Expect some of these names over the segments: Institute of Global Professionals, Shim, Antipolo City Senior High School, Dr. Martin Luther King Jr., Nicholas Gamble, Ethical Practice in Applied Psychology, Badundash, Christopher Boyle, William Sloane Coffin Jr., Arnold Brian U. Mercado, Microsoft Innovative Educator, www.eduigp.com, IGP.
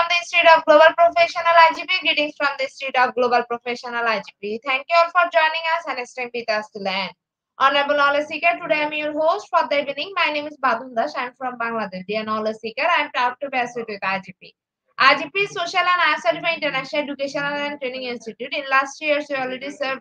from the Institute of Global Professional IGP. Greetings from the Institute of Global Professional IGP. Thank you all for joining us and staying with us till the end. Honorable knowledge seeker, today I am your host for the evening. My name is Badundash. I am from Bangladesh. Dear knowledge seeker, I am proud to be associated with IGP. IGP is Social and Higher Certified International Educational and Training Institute. In last years, we already served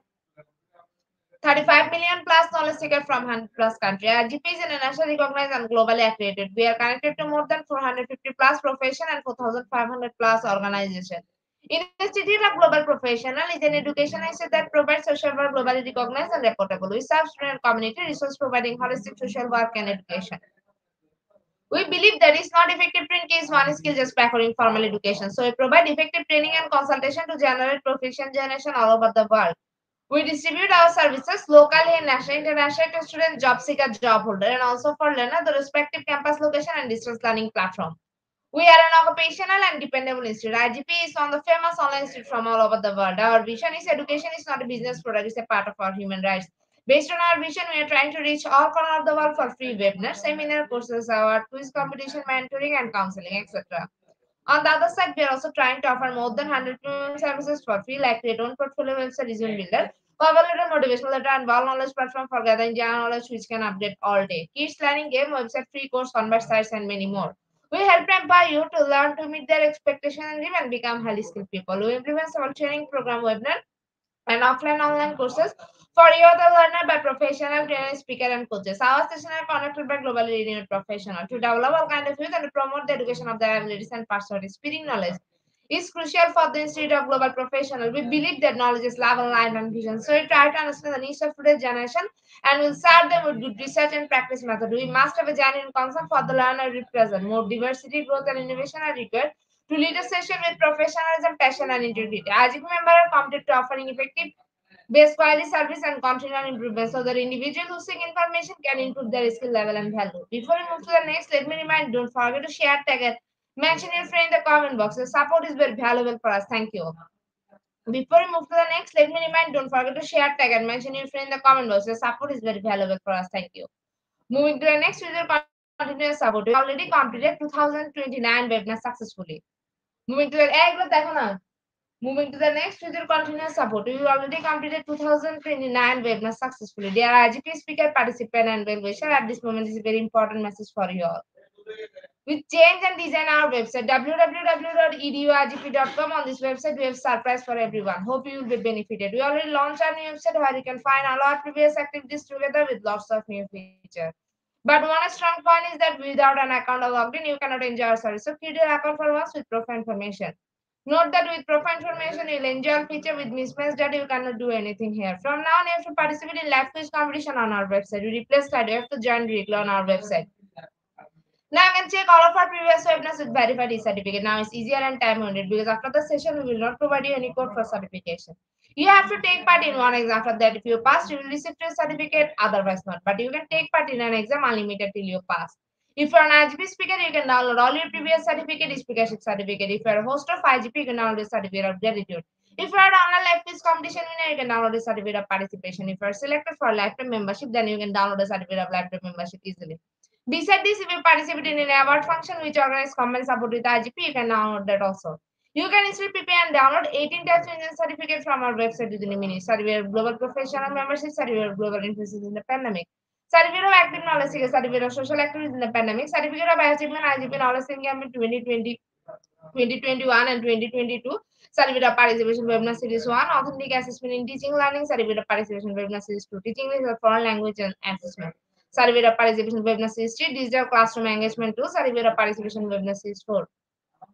35 million plus knowledge seekers from 100 plus countries. IGP is internationally recognized and globally accredited. We are connected to more than 450 plus professions and 4,500 plus organizations. Institute of Global Professional is an education institute that provides social work globally recognized and reputable. We serve student community resource providing holistic social work and education. We believe that it's not effective training is one skill just offering formal education. So we provide effective training and consultation to generate professional generation all over the world. We distribute our services locally and nationally, internationally to students, job seeker, job holder, and also for learner, the respective campus location and distance learning platform. We are an occupational and dependable institute. IGP is one of the famous online institutes from all over the world. Our vision is education is not a business product, it's a part of our human rights. Based on our vision, we are trying to reach all corners of the world for free webinars, seminar courses, our quiz competition, mentoring, and counseling, etc. On the other side, we are also trying to offer more than 100 services for free, like create own portfolio website, resume builder, cover letter, motivational letter, and wall knowledge platform for gathering general knowledge, which can update all day. Kids learning game, website, free course, convert sites, and many more. We help empower you to learn to meet their expectations and even become highly skilled people. We implement several training program, webinar, and offline online courses for you, the learner, by professional trainer, speaker, and coaches. Our station are connected by globally renowned professionals to develop all kinds of youth and promote the education of their abilities and personal spirit. Knowledge is crucial for the Institute of Global Professionals. We believe that knowledge is love and life and vision. So we try to understand the needs of today's generation and will serve them with good research and practice method. We must have a genuine concern for the learner represent. More diversity, growth, and innovation are required to lead a session with professionalism, passion, and integrity. IGP members are committed to offering effective, best quality service and continual improvement so that individuals who seek information can improve their skill level and value. Before we move to the next, let me remind you, don't forget to share, tag it, mention your friend in the comment box. The support is very valuable for us. Thank you. Before we move to the next, let me remind, don't forget to share, tag, and mention your friend in the comment box. The support is very valuable for us. Thank you. Moving to the next, we will continue support. We already completed 2029 webinar successfully. Moving to the next, we will continue support. We already completed 2029 webinar successfully. Dear IGP speaker, participant, and well wisher, at this moment is a very important message for you all. We change and design our website, www.eduigp.com. On this website, we have surprise for everyone. Hope you will be benefited. We already launched our new website where you can find a lot of previous activities together with lots of new features. But one strong point is that without an account or login, you cannot enjoy our service. So create your account for us with profile information. Note that with profile information, you'll enjoy a feature with mismatch data. You cannot do anything here. From now on, you have to participate in live quiz competition on our website. You replace that. You have to join directly on our website. Now I can check all of our previous webinars with verified e-certificate. Now it's easier and time-bounded because after the session, we will not provide you any code for certification. You have to take part in one exam. After that, if you pass, you will receive your certificate, otherwise not. But you can take part in an exam unlimited till you pass. If you're an IGP speaker, you can download all your previous certificate, speakership certificate. If you're a host of IGP, you can download a certificate of gratitude. If you're an online live quiz competition winner, you can download a certificate of participation. If you're selected for lifetime membership, then you can download a certificate of lifetime membership easily. Besides this, if you participate in an award function which organizes common support with IGP, you can download that also. You can still prepare and download 18 types of certificates from our website within a minute. Certificate of Global Professional Membership, Certificate of Global Influences in the Pandemic, Certificate of Active Knowledge Seeker, Certificate of Social Activities in the Pandemic, Certificate of Achievement, IGP Knowledge Seeking in 2020, 2021 and 2022, Certificate of Participation Webinar Series 1, Authentic Assessment in Teaching Learning, Certificate of Participation Webinar Series 2, Teaching English as Foreign Language and Assessment. Survey of Participation Webinar Series 3, Digital Classroom Engagement 2, Survey of Participation Webinar Series 4,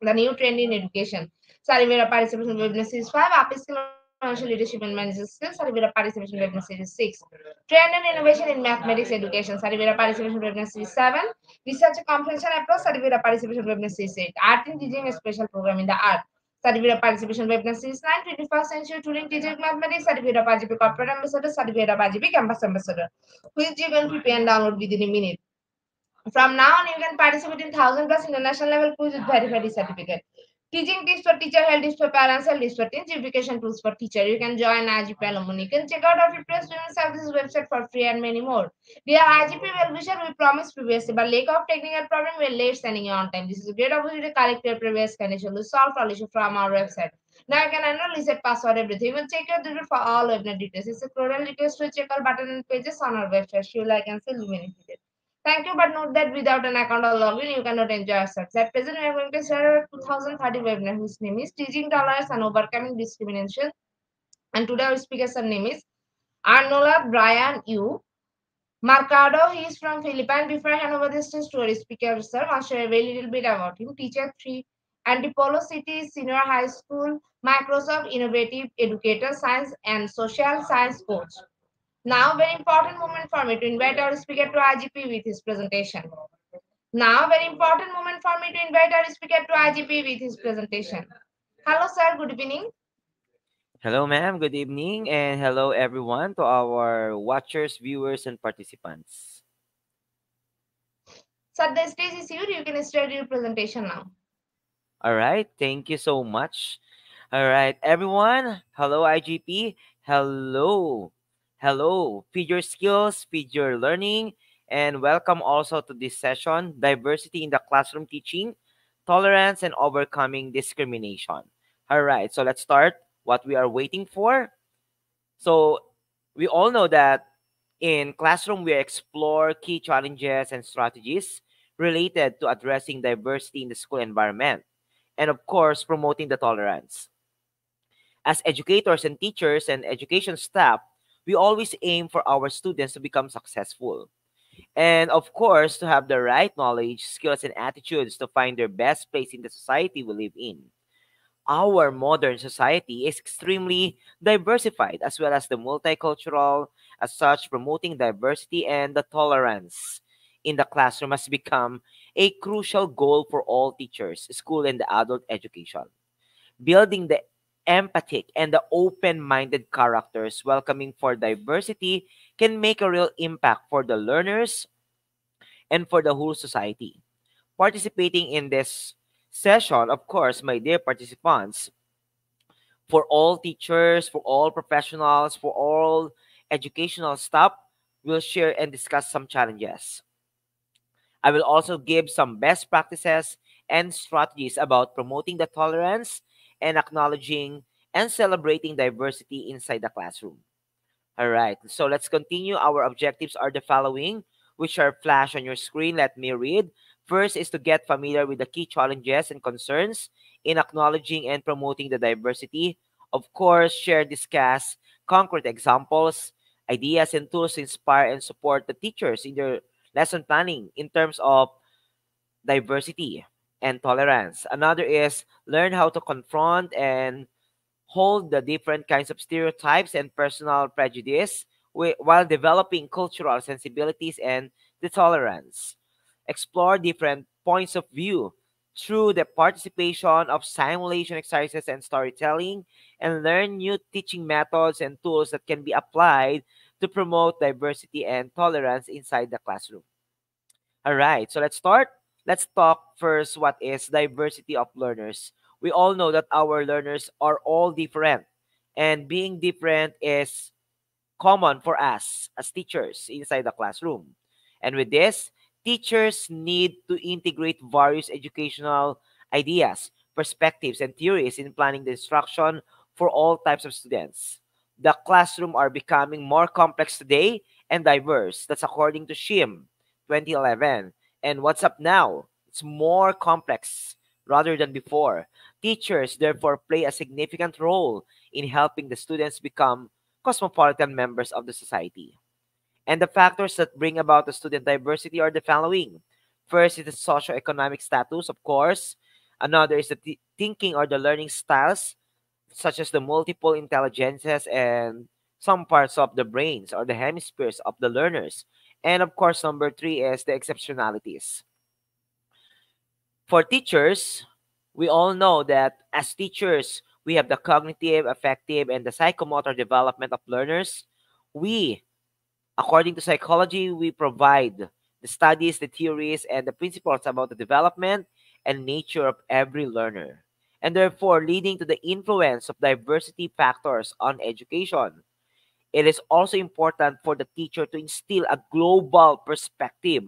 The New Trend in Education, Survey of Participation Webinar Series 5, Upskill Financial Leadership and Management Skills, Survey of Participation Webinar Series 6, Trend and Innovation in Mathematics Education, Survey of Participation Webinar Series 7, Research Comprehension Approach, Survey of Participation Webinar Series 8, Art in Teaching, a Special Program in the Art, Survey of Participation Webinar Series 9, 21st Century Tutoring Teaching Mathematics, Certificate of IGP Corporate Ambassador, Certificate of IGP Campus Ambassador, which you can prepare and download within a minute. From now on, you can participate in 1,000 plus international level quiz with verified certificate. Teaching tips for teacher, health tips for parents, health tips for teens, education tools for teacher. You can join IGP alumni. You can check out our previous student services website for free and many more. Dear IGP well-wisher, we promised previously, but lack of technical problem, we are late sending you on time. This is a great opportunity to collect your previous condition to solve all issues from our website. Now you can enter reset password, everything. You can check your detail for all webinar details. It's a crucial request to check all button and pages on our website. Sure, I can still be benefited. Thank you, but note that without an account or login, you cannot enjoy our service. At present, we are going to share our 2030 webinar, whose name is Teaching Tolerance and Overcoming Discrimination. And today, our speaker's name is Arnold Brian U. Mercado. He is from Philippines. Before I hand over this to our speaker, sir, I'll share a very little bit about him. Teacher 3, Antipolo City Senior High School, Microsoft Innovative Educator, Science and Social Science Coach. Now, very important moment for me to invite our speaker to IGP with his presentation. Hello, sir. Good evening. Hello, ma'am. Good evening. And hello, everyone, to our watchers, viewers, and participants. Sir, the stage is yours. You can start your presentation now. All right. Thank you so much. All right, everyone. Hello, IGP. Hello. Hello, feed your skills, feed your learning, and welcome also to this session, Diversity in the Classroom Teaching, Tolerance and Overcoming Discrimination. All right, so let's start what we are waiting for. So we all know that in classroom, we explore key challenges and strategies related to addressing diversity in the school environment, and of course, promoting the tolerance. As educators and teachers and education staff, we always aim for our students to become successful. And of course, to have the right knowledge, skills, and attitudes to find their best place in the society we live in. Our modern society is extremely diversified as well as the multicultural. As such, promoting diversity and the tolerance in the classroom has become a crucial goal for all teachers, school, and the adult education. Building the empathic and the open-minded characters welcoming for diversity can make a real impact for the learners and for the whole society. Participating in this session, of course, my dear participants, for all teachers, for all professionals, for all educational staff, we'll share and discuss some challenges. I will also give some best practices and strategies about promoting the tolerance and acknowledging and celebrating diversity inside the classroom. All right, so let's continue. Our objectives are the following, which are flashed on your screen. Let me read. First is to get familiar with the key challenges and concerns in acknowledging and promoting the diversity. Of course, share, discuss concrete examples, ideas, and tools to inspire and support the teachers in their lesson planning in terms of diversity and tolerance. Another is learn how to confront and hold the different kinds of stereotypes and personal prejudice while developing cultural sensibilities and the tolerance. Explore different points of view through the participation of simulation exercises and storytelling, and learn new teaching methods and tools that can be applied to promote diversity and tolerance inside the classroom. All right, so let's start. Let's talk first what is diversity of learners. We all know that our learners are all different, and being different is common for us as teachers inside the classroom. And with this, teachers need to integrate various educational ideas, perspectives, and theories in planning the instruction for all types of students. The classroom are becoming more complex today and diverse. That's according to Shim 2011. And what's up now? It's more complex rather than before. Teachers, therefore, play a significant role in helping the students become cosmopolitan members of the society. And the factors that bring about the student diversity are the following. First is the socioeconomic status, of course. Another is the thinking or the learning styles, such as the multiple intelligences and some parts of the brains or the hemispheres of the learners. And of course, number 3 is the exceptionalities. For teachers, we all know that as teachers, we have the cognitive, affective, and the psychomotor development of learners. We, according to psychology, we provide the studies, the theories, and the principles about the development and nature of every learner. and therefore leading to the influence of diversity factors on education. It is also important for the teacher to instill a global perspective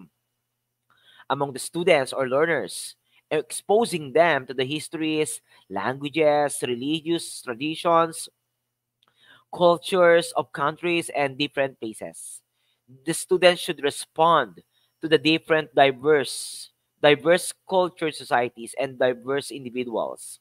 among the students or learners, exposing them to the histories, languages, religious traditions, cultures of countries and different places. The students should respond to the different diverse culture societies and diverse individuals.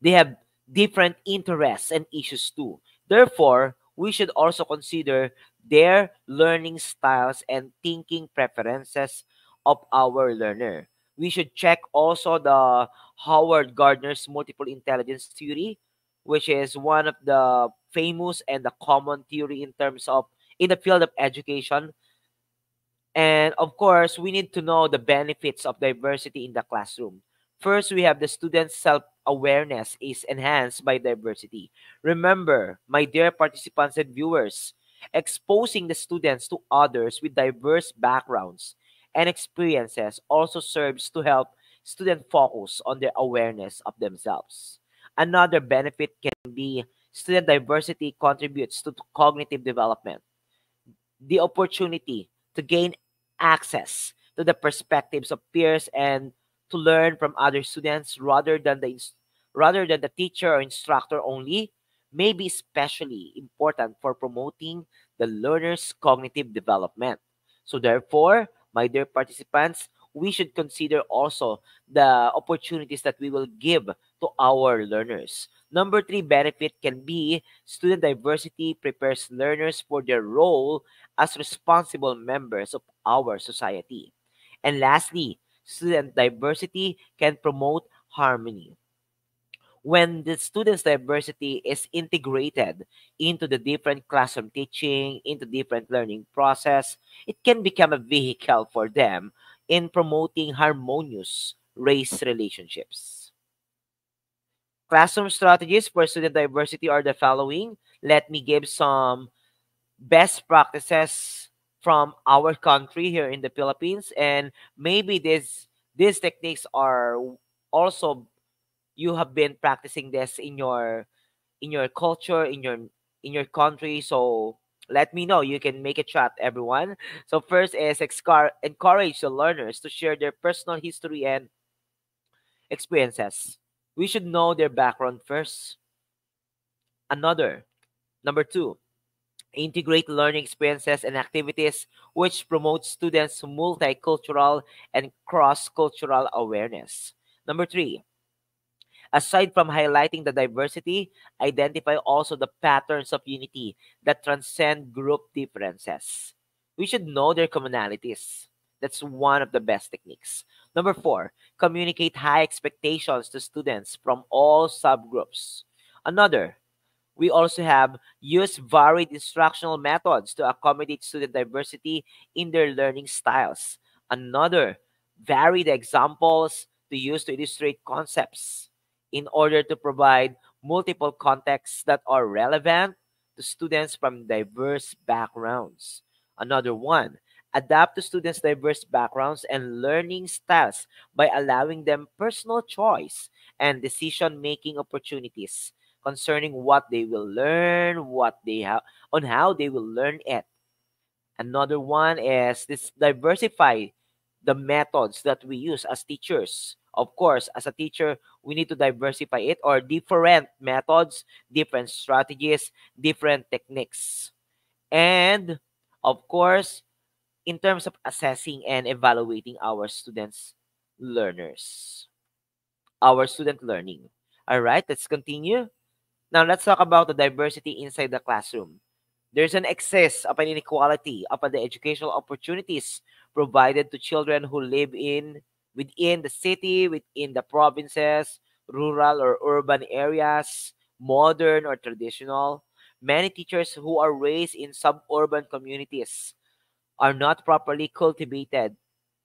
They have different interests and issues too. Therefore, we should also consider their learning styles and thinking preferences of our learner. We should check also the Howard Gardner's multiple intelligence theory, which is one of the famous and the common theory in terms of in the field of education. And of course, we need to know the benefits of diversity in the classroom. First, we have the students' self-awareness is enhanced by diversity. Remember, my dear participants and viewers, exposing the students to others with diverse backgrounds and experiences also serves to help students focus on their awareness of themselves. Another benefit can be student diversity contributes to cognitive development. The opportunity to gain access to the perspectives of peers and to learn from other students rather than the teacher or instructor only may be especially important for promoting the learner's cognitive development. So therefore, my dear participants, we should consider also the opportunities that we will give to our learners. Number three benefit can be student diversity prepares learners for their role as responsible members of our society. And lastly, student diversity can promote harmony. When the students' diversity is integrated into the different classroom teaching, into different learning process, it can become a vehicle for them in promoting harmonious race relationships. Classroom strategies for student diversity are the following. Let me give some best practices from our country here in the Philippines, and maybe these techniques are also you have been practicing this in your culture, in your country. So let me know. You can make a chat, everyone. So first is encourage the learners to share their personal history and experiences. We should know their background first. Number two, integrate learning experiences and activities which promote students' multicultural and cross-cultural awareness. Number 3, aside from highlighting the diversity, identify also the patterns of unity that transcend group differences. We should know their commonalities. That's one of the best techniques. Number 4, communicate high expectations to students from all subgroups. We also have use varied instructional methods to accommodate student diversity in their learning styles. Varied examples to use to illustrate concepts in order to provide multiple contexts that are relevant to students from diverse backgrounds. Another one, adapt to students' diverse backgrounds and learning styles by allowing them personal choice and decision-making opportunities concerning what they will learn, on how they will learn it. Another one is this diversify the methods that we use as teachers. Of course, as a teacher, we need to diversify it, or different methods, different strategies, different techniques. And of course, in terms of assessing and evaluating our student learning. All right, let's continue. Now, let's talk about the diversity inside the classroom. There's an excess of an inequality of the educational opportunities provided to children who live within the city, within the provinces, rural or urban areas, modern or traditional. Many teachers who are raised in suburban communities are not properly cultivated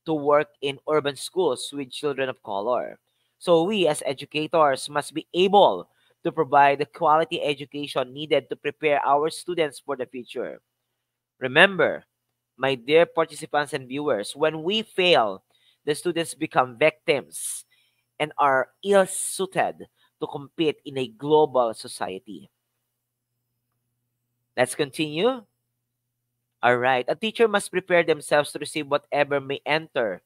to work in urban schools with children of color. So we as educators must be able to provide the quality education needed to prepare our students for the future. Remember, my dear participants and viewers, when we fail, the students become victims and are ill-suited to compete in a global society. Let's continue. All right. A teacher must prepare themselves to receive whatever may enter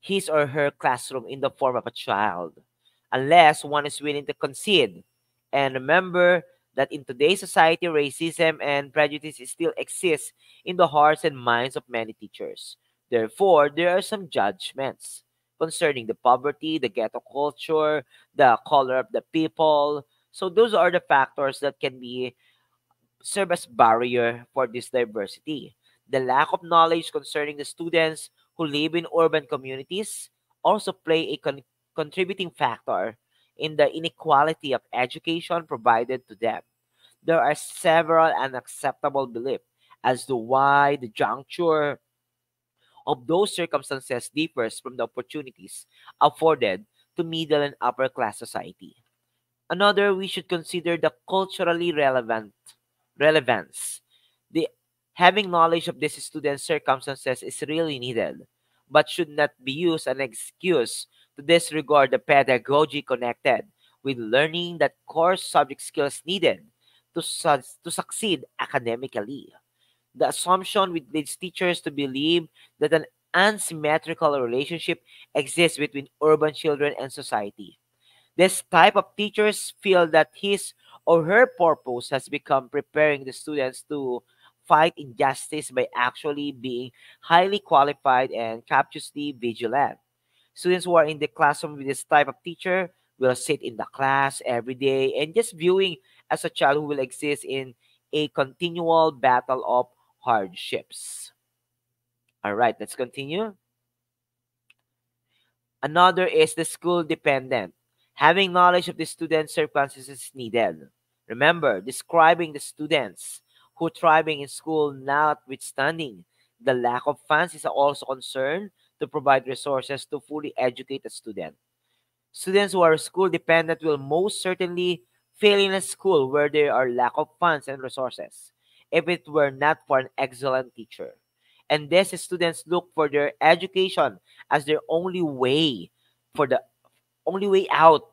his or her classroom in the form of a child, unless one is willing to concede. And remember that in today's society, racism and prejudice still exist in the hearts and minds of many teachers. Therefore, there are some judgments concerning the poverty, the ghetto culture, the color of the people. So those are the factors that can be serve as barrier for this diversity. The lack of knowledge concerning the students who live in urban communities also play a contributing factor in the inequality of education provided to them. There are several unacceptable beliefs as to why the juncture of those circumstances differs from the opportunities afforded to middle and upper class society. Another, we should consider the culturally relevance. Having knowledge of these students' circumstances is really needed, but should not be used as an excuse to disregard the pedagogy connected with learning that core subject skills needed to succeed academically. The assumption which leads teachers to believe that an unsymmetrical relationship exists between urban children and society. This type of teachers feel that his or her purpose has become preparing the students to fight injustice by actually being highly qualified and captiously vigilant. Students who are in the classroom with this type of teacher will sit in the class every day and just viewing as a child who will exist in a continual battle of hardships. All right, let's continue. Another is the school dependent. Having knowledge of the student's circumstances is needed. Remember, describing the students who thriving in school, notwithstanding the lack of funds, is also concerned to provide resources to fully educate a student. Students who are school dependent will most certainly fail in a school where there are lack of funds and resources, if it were not for an excellent teacher. And these students look for their education as their only way out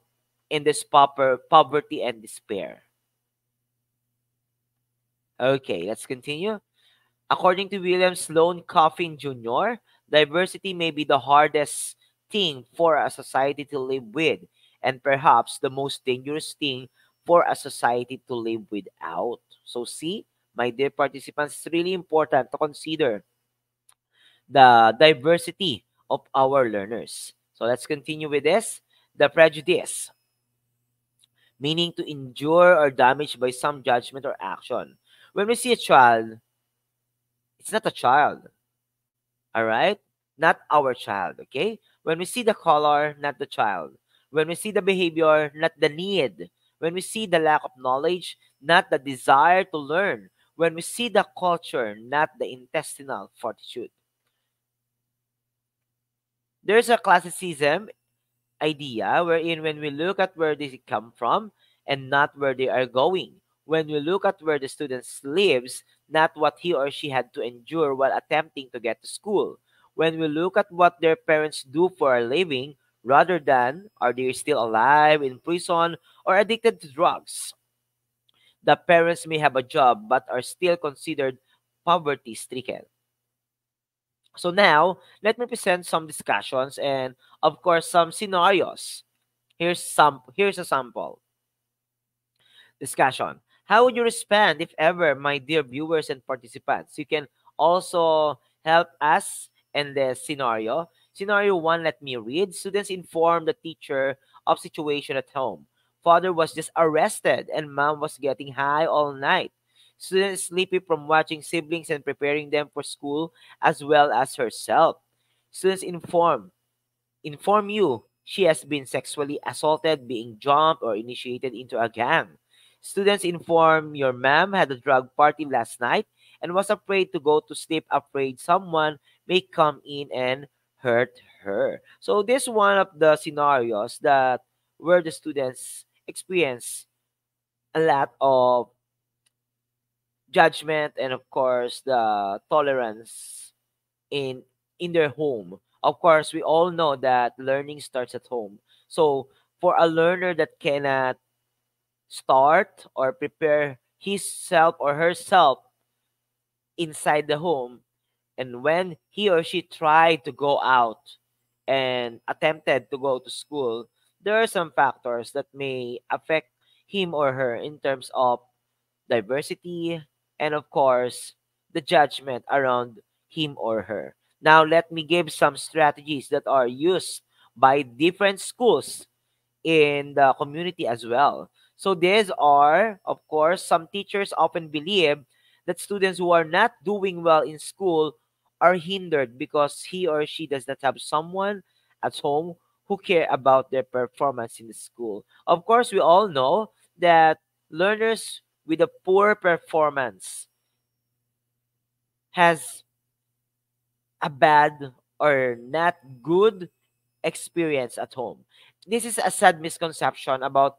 in this poverty and despair. Okay, let's continue. According to William Sloane Coffin Jr., diversity may be the hardest thing for a society to live with, and perhaps the most dangerous thing for a society to live without. So see, my dear participants, it's really important to consider the diversity of our learners. So let's continue with this. The prejudice, meaning to injure or damage by some judgment or action. When we see a child, it's not a child. All right? Not our child, okay? When we see the color, not the child. When we see the behavior, not the need. When we see the lack of knowledge, not the desire to learn. When we see the culture, not the intestinal fortitude. There's a classicism idea wherein when we look at where they come from and not where they are going. When we look at where the student lives, not what he or she had to endure while attempting to get to school. When we look at what their parents do for a living, rather than are they still alive, in prison, or addicted to drugs. The parents may have a job but are still considered poverty-stricken. So now, let me present some discussions and, of course, some scenarios. Here's a sample. Discussion. How would you respond if ever, my dear viewers and participants? You can also help us in the scenario. Scenario 1, let me read. Students informed the teacher of situation at home. Father was just arrested and mom was getting high all night. Student is sleepy from watching siblings and preparing them for school as well as herself. Students inform you she has been sexually assaulted, being jumped, or initiated into a gang. Students inform your mom had a drug party last night and was afraid to go to sleep, afraid someone may come in and hurt her. So this is one of the scenarios that where the students experience a lot of judgment and, of course, the tolerance in their home. Of course, we all know that learning starts at home. So for a learner that cannot start or prepare himself or herself inside the home, and when he or she tried to go out and attempted to go to school, there are some factors that may affect him or her in terms of diversity and, of course, the judgment around him or her. Now, let me give some strategies that are used by different schools in the community as well. So these are, of course, some teachers often believe that students who are not doing well in school are hindered because he or she does not have someone at home who care about their performance in the school. Of course, we all know that learners with a poor performance has a bad or not good experience at home. This is a sad misconception about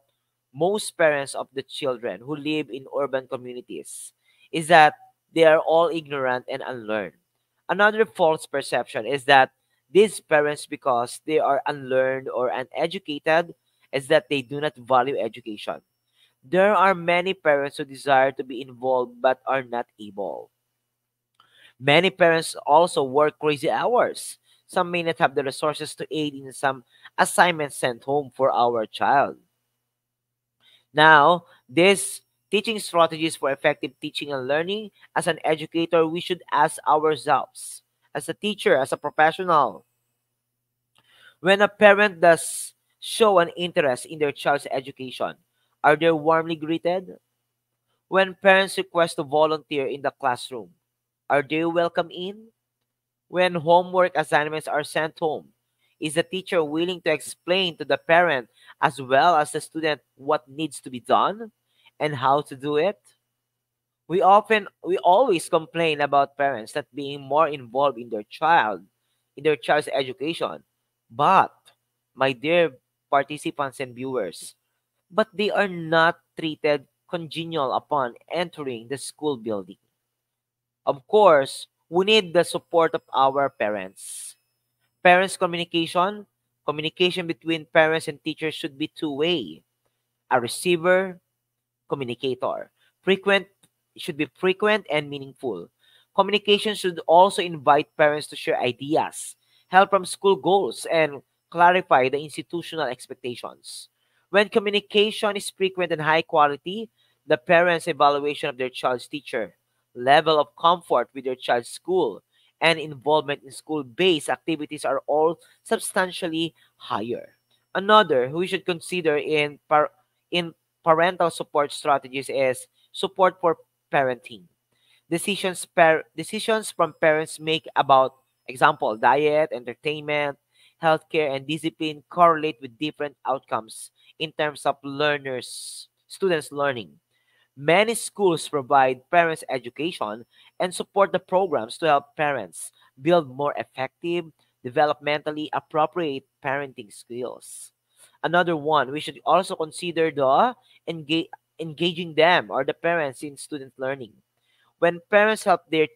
most parents of the children who live in urban communities, is that they are all ignorant and unlearned. Another false perception is that these parents, because they are unlearned or uneducated, is that they do not value education. There are many parents who desire to be involved but are not able. Many parents also work crazy hours. Some may not have the resources to aid in some assignments sent home for our child. Now, these teaching strategies for effective teaching and learning. As an educator, we should ask ourselves, as a teacher, as a professional, when a parent does show an interest in their child's education, are they warmly greeted? When parents request to volunteer in the classroom, are they welcome in? When homework assignments are sent home, is the teacher willing to explain to the parent as well as the student what needs to be done and how to do it? We always complain about parents that being more involved in their child's education. But, my dear participants and viewers, but they are not treated congenial upon entering the school building. Of course, we need the support of our parents. Parents' communication between parents and teachers should be two-way. A receiver, communicator. It should be frequent and meaningful. Communication should also invite parents to share ideas, help from school goals, and clarify the institutional expectations. When communication is frequent and high quality, the parents' evaluation of their child's teacher, level of comfort with their child's school, and involvement in school-based activities are all substantially higher. Another we should consider in parental support strategies is support for parenting. Decisions from parents make about, example, diet, entertainment, healthcare, and discipline correlate with different outcomes in terms of students' learning. Many schools provide parents education and support the programs to help parents build more effective, developmentally appropriate parenting skills. Another one, we should also consider the engaging them or the parents in student learning. When parents help their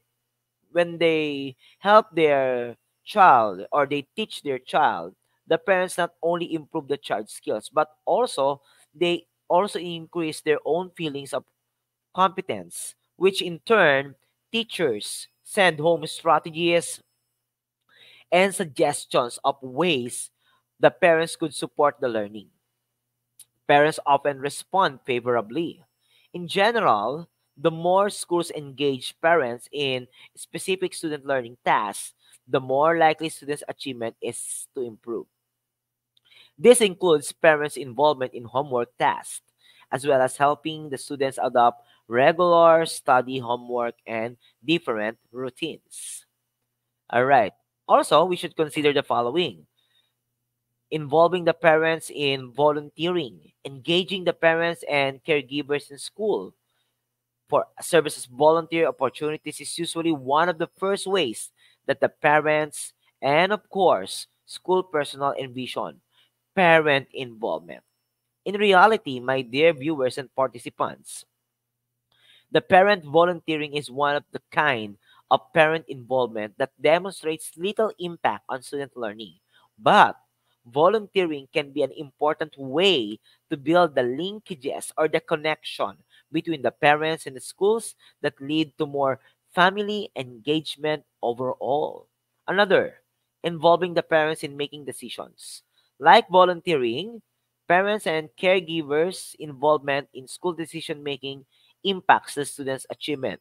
child or they teach their child, the parents not only improve the child's skills, but also they also increase their own feelings of competence, which in turn teachers send home strategies and suggestions of ways the parents could support the learning. Parents often respond favorably. In general, the more schools engage parents in specific student learning tasks, the more likely students' achievement is to improve. This includes parents' involvement in homework tasks, as well as helping the students adopt regular study homework and different routines. All right. Also, we should consider the following. Involving the parents in volunteering, engaging the parents and caregivers in school. For services, volunteer opportunities is usually one of the first ways that the parents and, of course, school personnel envision parent involvement. In reality, my dear viewers and participants, the parent volunteering is one of the kind of parent involvement that demonstrates little impact on student learning, but volunteering can be an important way to build the linkages or the connection between the parents and the schools that lead to more family engagement overall. Another, involving the parents in making decisions. Like volunteering, parents and caregivers' involvement in school decision-making impacts the students' achievement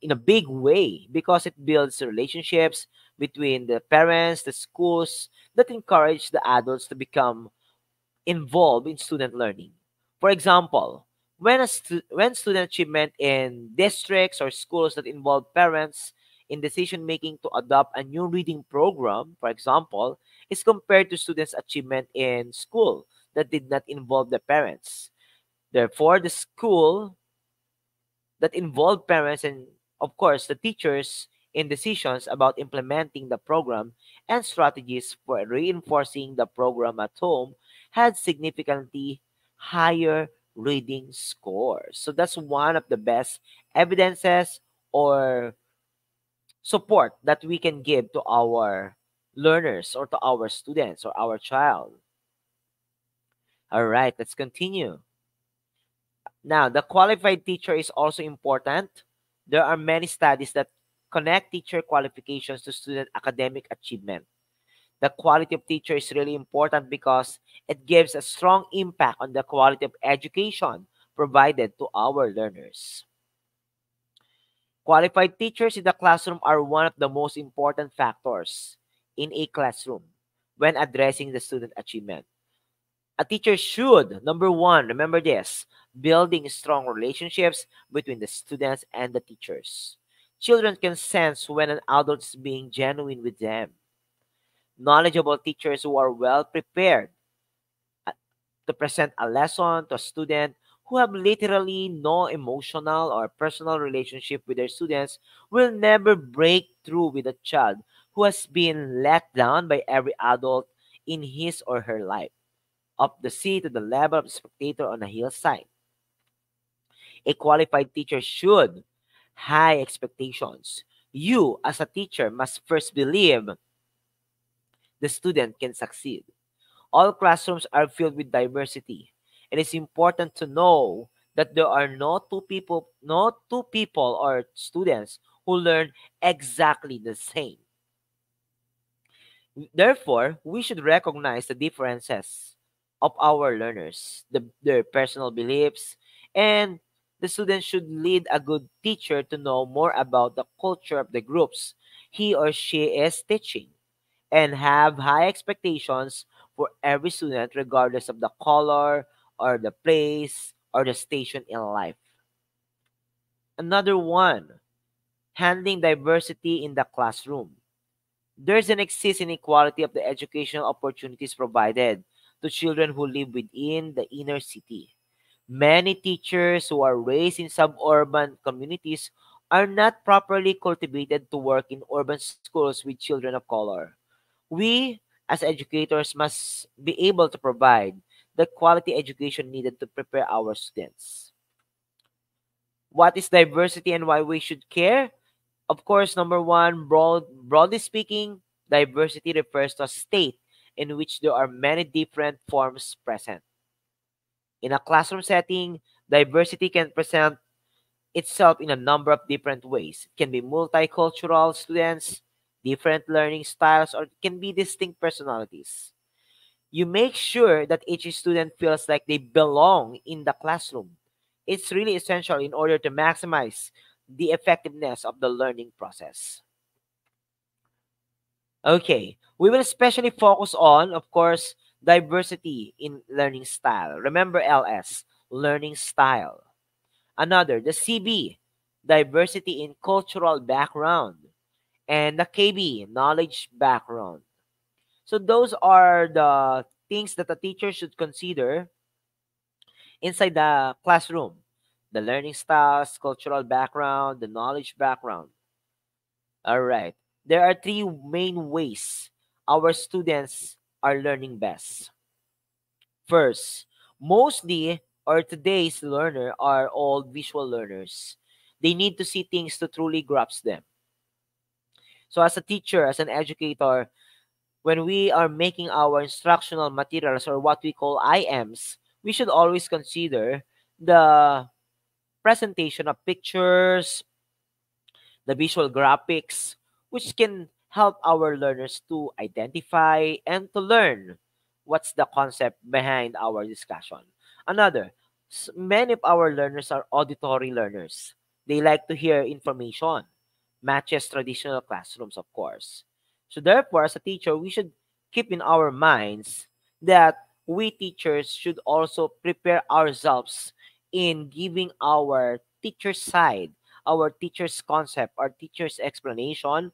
in a big way because it builds relationships between the parents, the schools, that encourage the adults to become involved in student learning. For example, when student achievement in districts or schools that involve parents in decision-making to adopt a new reading program, for example, is compared to students' achievement in school that did not involve the parents. Therefore, the school that involved parents and, of course, the teachers in decisions about implementing the program and strategies for reinforcing the program at home had significantly higher reading scores. So that's one of the best evidences or support that we can give to our learners or to our students or our child. All right, let's continue. Now, the qualified teacher is also important. There are many studies that connect teacher qualifications to student academic achievement. The quality of teacher is really important because it gives a strong impact on the quality of education provided to our learners. Qualified teachers in the classroom are one of the most important factors in a classroom when addressing the student achievement. A teacher should, number one, remember this, building strong relationships between the students and the teachers. Children can sense when an adult is being genuine with them. Knowledgeable teachers who are well prepared to present a lesson to a student who have literally no emotional or personal relationship with their students will never break through with a child who has been let down by every adult in his or her life, up the sea to the level of the spectator on a hillside. A qualified teacher should have high expectations. You, as a teacher, must first believe the student can succeed. All classrooms are filled with diversity. It is important to know that there are no two people or students who learn exactly the same. Therefore, we should recognize the differences of our learners, their personal beliefs, and the student should lead a good teacher to know more about the culture of the groups he or she is teaching and have high expectations for every student regardless of the color or the place or the station in life. Another one, handling diversity in the classroom. There is an existing inequality of the educational opportunities provided to children who live within the inner city. Many teachers who are raised in suburban communities are not properly cultivated to work in urban schools with children of color. We, as educators, must be able to provide the quality education needed to prepare our students. What is diversity and why we should care? Of course, number one, broadly speaking, diversity refers to a state in which there are many different forms present. In a classroom setting, diversity can present itself in a number of different ways. It can be multicultural students, different learning styles, or it can be distinct personalities. You make sure that each student feels like they belong in the classroom. It's really essential in order to maximize the effectiveness of the learning process. Okay, we will especially focus on, of course, diversity in learning style. Remember LS, learning style. Another, the CB, diversity in cultural background. And the KB, knowledge background. So those are the things that a teacher should consider inside the classroom. The learning styles, cultural background, the knowledge background. All right. There are three main ways our students are learning best. First, mostly or today's learners are all visual learners. They need to see things to truly grasp them. So as a teacher, as an educator, when we are making our instructional materials, or what we call IMs, we should always consider the presentation of pictures, the visual graphics, which can help our learners to identify and to learn what's the concept behind our discussion. Another, many of our learners are auditory learners. They like to hear information, matches traditional classrooms, of course. So therefore, as a teacher, we should keep in our minds that we teachers should also prepare ourselves in giving our teacher's side, our teacher's concept, our teacher's explanation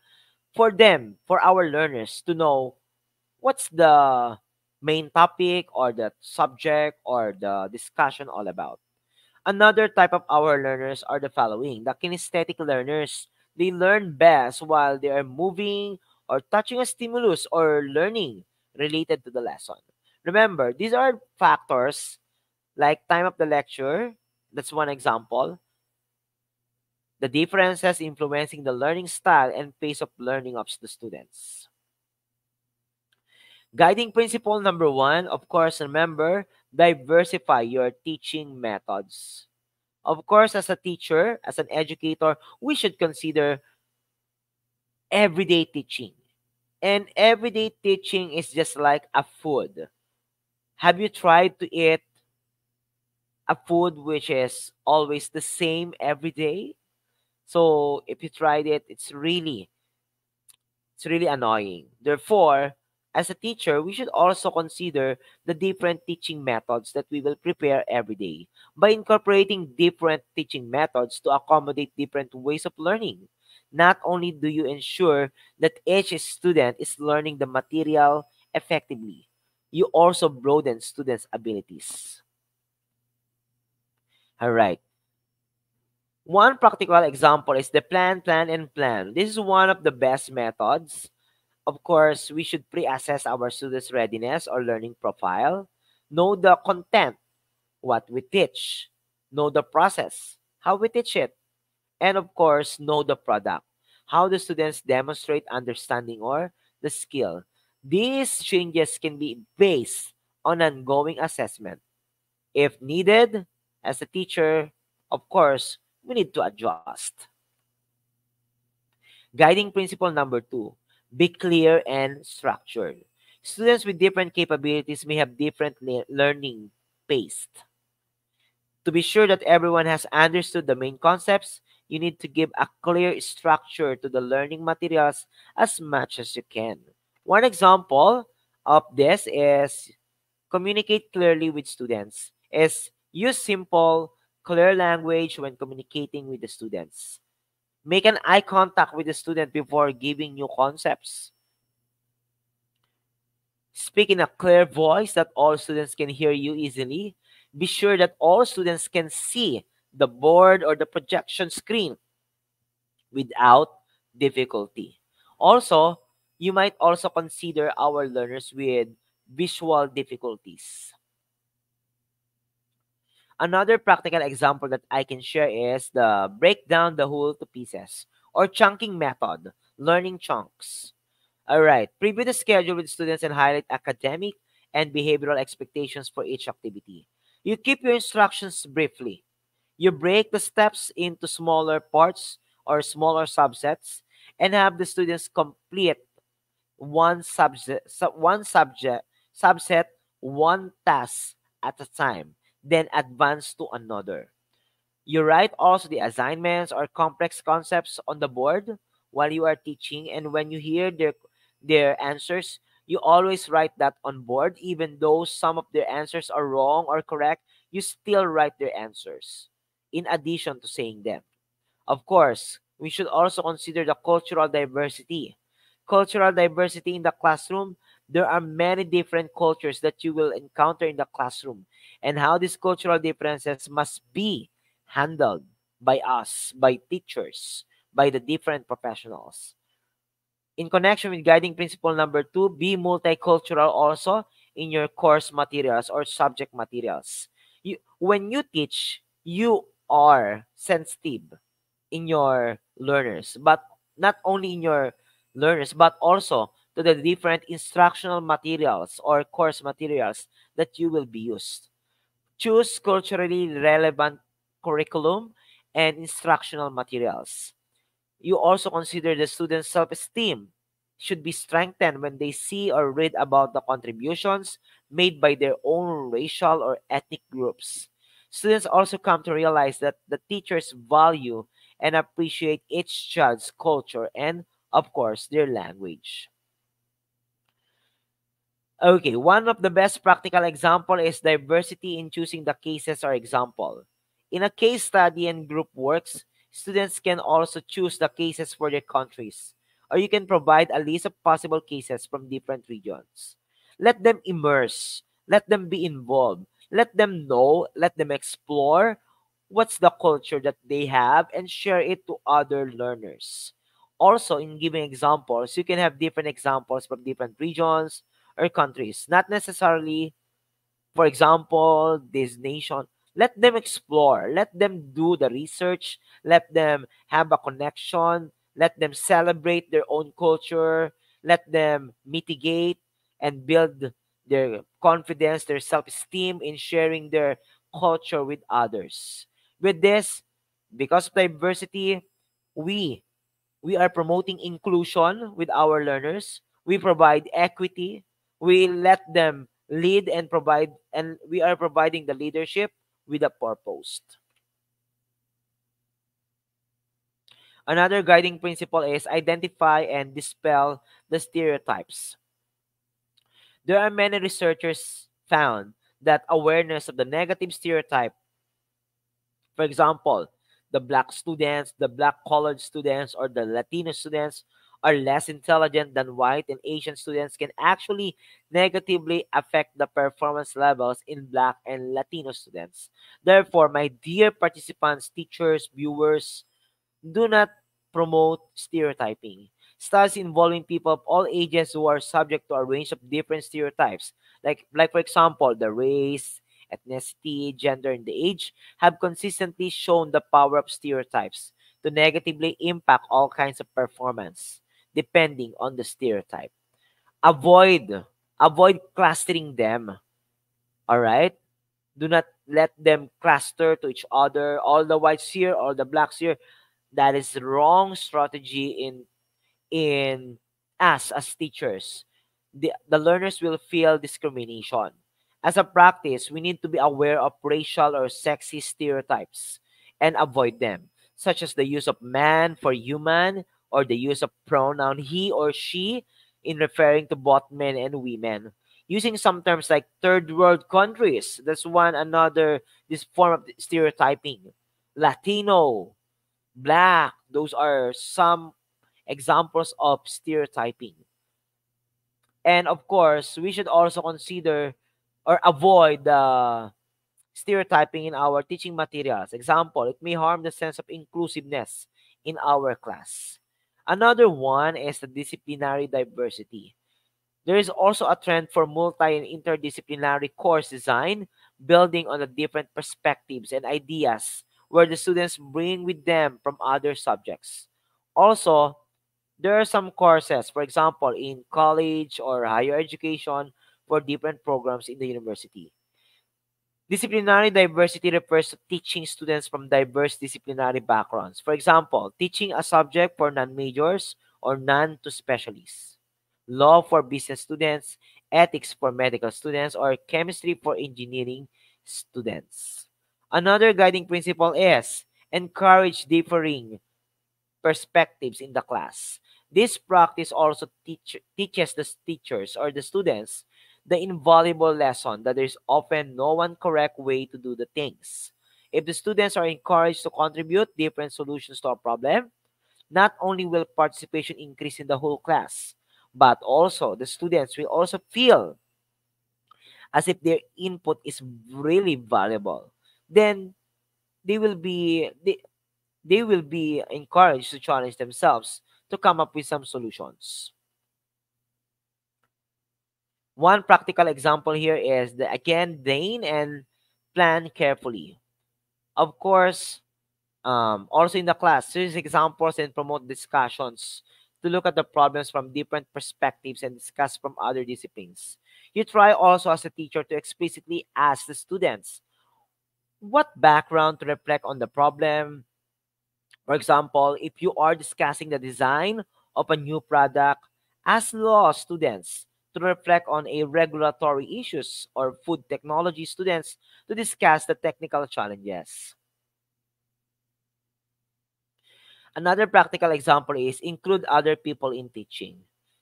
for them, for our learners to know what's the main topic or the subject or the discussion all about. Another type of our learners are the following. The kinesthetic learners, they learn best while they are moving or touching a stimulus or learning related to the lesson. Remember, these are factors like time of the lecture. That's one example. The differences influencing the learning style and pace of learning of the students. Guiding principle number one, of course, remember, diversify your teaching methods. Of course, as a teacher, as an educator, we should consider everyday teaching. And everyday teaching is just like a food. Have you tried to eat a food which is always the same every day? So if you tried it, it's really annoying. Therefore, as a teacher, we should also consider the different teaching methods that we will prepare every day by incorporating different teaching methods to accommodate different ways of learning. Not only do you ensure that each student is learning the material effectively, you also broaden students' abilities. All right. One practical example is the plan, plan, and plan. This is one of the best methods. Of course, we should pre-assess our students' readiness or learning profile. Know the content, what we teach. Know the process, how we teach it. And of course, know the product, how the students demonstrate understanding or the skill. These changes can be based on ongoing assessment. If needed, as a teacher, of course, we need to adjust. Guiding principle number two, be clear and structured. Students with different capabilities may have different learning pace. To be sure that everyone has understood the main concepts, you need to give a clear structure to the learning materials as much as you can. One example of this is communicate clearly with students. Is use simple, clear language when communicating with the students. Make an eye contact with the student before giving new concepts. Speak in a clear voice that all students can hear you easily. Be sure that all students can see the board or the projection screen without difficulty. Also, you might also consider our learners with visual difficulties. Another practical example that I can share is the break down the whole to pieces or chunking method, learning chunks. All right, preview the schedule with students and highlight academic and behavioral expectations for each activity. You keep your instructions briefly. You break the steps into smaller parts or smaller subsets and have the students complete one subset, one task at a time, then advance to another. You write also the assignments or complex concepts on the board while you are teaching, and when you hear their answers, you always write that on board. Even though some of their answers are wrong or correct, you still write their answers in addition to saying them. Of course, we should also consider the cultural diversity. Cultural diversity in the classroom, there are many different cultures that you will encounter in the classroom, and how these cultural differences must be handled by us, by teachers, by the different professionals. In connection with guiding principle number two, be multicultural also in your course materials or subject materials. When you teach, you are sensitive in your learners, but not only in your learners, but also to the different instructional materials or course materials that you will be used. Choose culturally relevant curriculum and instructional materials. You also consider the students' self-esteem should be strengthened when they see or read about the contributions made by their own racial or ethnic groups. Students also come to realize that the teachers value and appreciate each child's culture and, of course, their language. Okay, one of the best practical example is diversity in choosing the cases or example. In a case study and group works, students can also choose the cases for their countries, or you can provide a list of possible cases from different regions. Let them immerse. Let them be involved. Let them know. Let them explore what's the culture that they have and share it to other learners. Also, in giving examples, you can have different examples from different regions or countries. Not necessarily, for example, this nation. Let them explore. Let them do the research. Let them have a connection. Let them celebrate their own culture. Let them mitigate and build their confidence, their self-esteem in sharing their culture with others. With this, because of diversity, we are promoting inclusion with our learners. We provide equity. We let them lead and provide, and we are providing the leadership with a purpose. Another guiding principle is identify and dispel the stereotypes. There are many researchers found that awareness of the negative stereotype, for example, the black students, the black college students, or the Latino students are less intelligent than white and Asian students, can actually negatively affect the performance levels in black and Latino students. Therefore, my dear participants, teachers, viewers, do not promote stereotyping. Studies involving people of all ages who are subject to a range of different stereotypes, like for example, the race, ethnicity, gender, and the age, have consistently shown the power of stereotypes to negatively impact all kinds of performance, depending on the stereotype. Avoid clustering them, all right? Do not let them cluster to each other, all the whites here, all the blacks here. That is wrong strategy in us as teachers. The learners will feel discrimination. As a practice, we need to be aware of racial or sexist stereotypes and avoid them, such as the use of man for human or the use of pronoun he or she in referring to both men and women. Using some terms like third world countries, that's one another, this form of stereotyping. Latino, black, those are some examples of stereotyping. And of course, we should also consider or avoid the stereotyping in our teaching materials. Example, it may harm the sense of inclusiveness in our class. Another one is the disciplinary diversity. There is also a trend for multi and interdisciplinary course design, building on the different perspectives and ideas where the students bring with them from other subjects. Also, there are some courses, for example, in college or higher education for different programs in the university. Disciplinary diversity refers to teaching students from diverse disciplinary backgrounds. For example, teaching a subject for non-majors or non-to-specialists, law for business students, ethics for medical students, or chemistry for engineering students. Another guiding principle is encourage differing perspectives in the class. This practice also teaches the teachers or the students the invaluable lesson that there is often no one correct way to do the things. If the students are encouraged to contribute different solutions to a problem, not only will participation increase in the whole class, but also the students will also feel as if their input is really valuable. Then they will be encouraged to challenge themselves to come up with some solutions. One practical example here is the deign and plan carefully. Of course, also in the class, series examples and promote discussions to look at the problems from different perspectives and discuss from other disciplines. You try also as a teacher to explicitly ask the students what background to reflect on the problem. For example, if you are discussing the design of a new product, ask law students to reflect on a regulatory issues, or food technology students to discuss the technical challenges. Another practical example is include other people in teaching.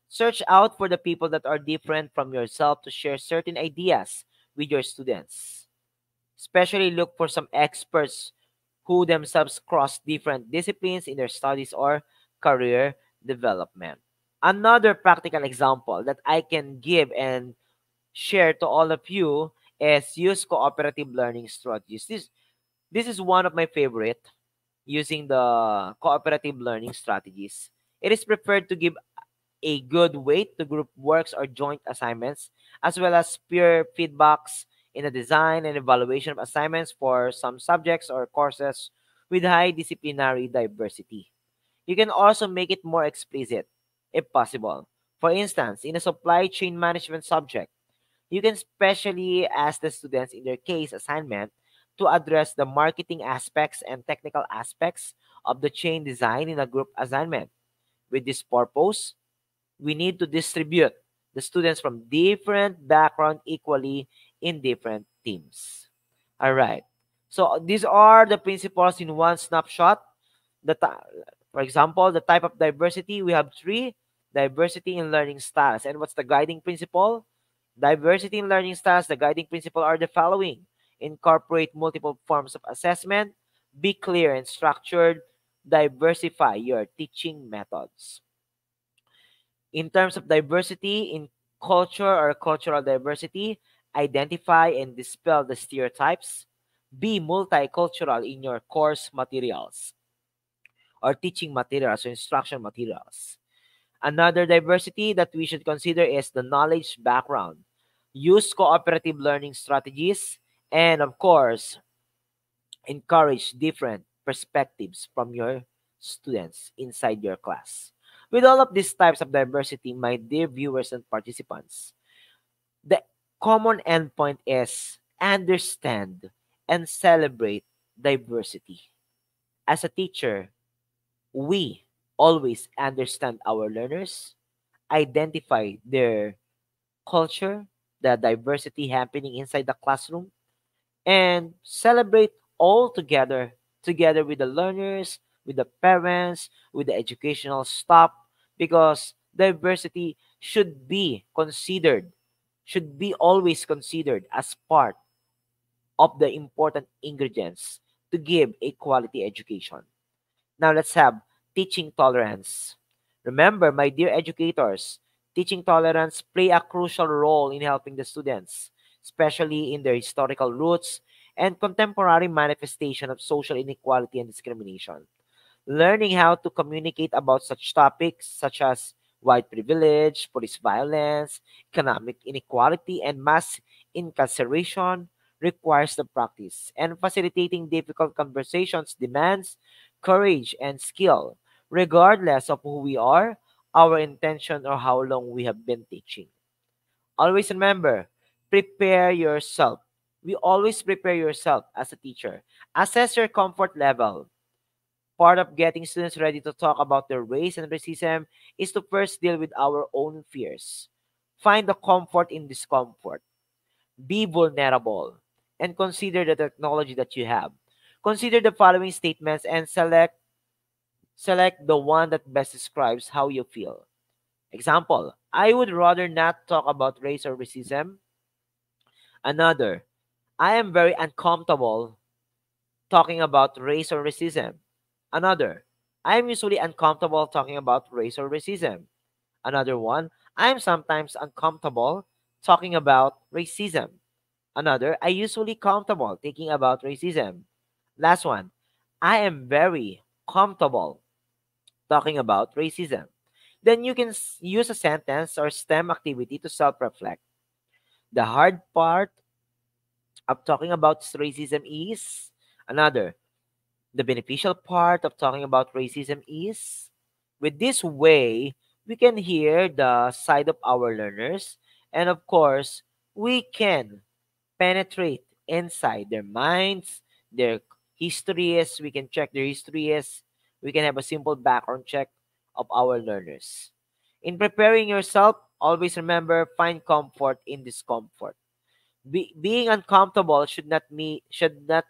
Search out for the people that are different from yourself to share certain ideas with your students. Especially look for some experts who themselves cross different disciplines in their studies or career development. Another practical example that I can give and share to all of you is use cooperative learning strategies. This is one of my favorite. Using the cooperative learning strategies, it is preferred to give a good weight to group works or joint assignments, as well as peer feedbacks in the design and evaluation of assignments for some subjects or courses with high disciplinary diversity. You can also make it more explicit, if possible. For instance, in a supply chain management subject, you can specially ask the students in their case assignment to address the marketing aspects and technical aspects of the chain design in a group assignment. With this purpose, we need to distribute the students from different backgrounds equally in different teams. All right. So these are the principles in one snapshot. For example, the type of diversity, we have three: diversity in learning styles. And what's the guiding principle? Diversity in learning styles, the guiding principle are the following. Incorporate multiple forms of assessment, be clear and structured, diversify your teaching methods. In terms of diversity in culture or cultural diversity, identify and dispel the stereotypes, be multicultural in your course materials or teaching materials or instruction materials. Another diversity that we should consider is the knowledge background. Use cooperative learning strategies. And of course, encourage different perspectives from your students inside your class. With all of these types of diversity, my dear viewers and participants, the common endpoint is understand and celebrate diversity. As a teacher, we always understand our learners, identify their culture, the diversity happening inside the classroom, and celebrate all together with the learners, with the parents, with the educational staff, because diversity should be considered, should be always considered as part of the important ingredients to give a quality education. Now let's have teaching tolerance. Remember, my dear educators, teaching tolerance plays a crucial role in helping the students, especially in their historical roots and contemporary manifestation of social inequality and discrimination. Learning how to communicate about such topics such as white privilege, police violence, economic inequality, and mass incarceration requires the practice, and facilitating difficult conversations demands courage and skill, regardless of who we are, our intention, or how long we have been teaching. Always remember, prepare yourself. We always prepare yourself as a teacher. Assess your comfort level. Part of getting students ready to talk about their race and racism is to first deal with our own fears. Find the comfort in discomfort. Be vulnerable and consider the technology that you have. Consider the following statements and select the one that best describes how you feel. Example, I would rather not talk about race or racism. Another, I am very uncomfortable talking about race or racism. Another, I am usually uncomfortable talking about race or racism. Another one, I am sometimes uncomfortable talking about racism. Another, I usually comfortable thinking about racism. Last one, I am very comfortable talking about racism. Then you can use a sentence or STEM activity to self-reflect. The hard part of talking about racism is, another, the beneficial part of talking about racism is, With this way, we can hear the side of our learners, and of course, we can penetrate inside their minds, their histories. We can check their histories. We can have a simple background check of our learners. In preparing yourself, always remember, find comfort in discomfort. Being uncomfortable should not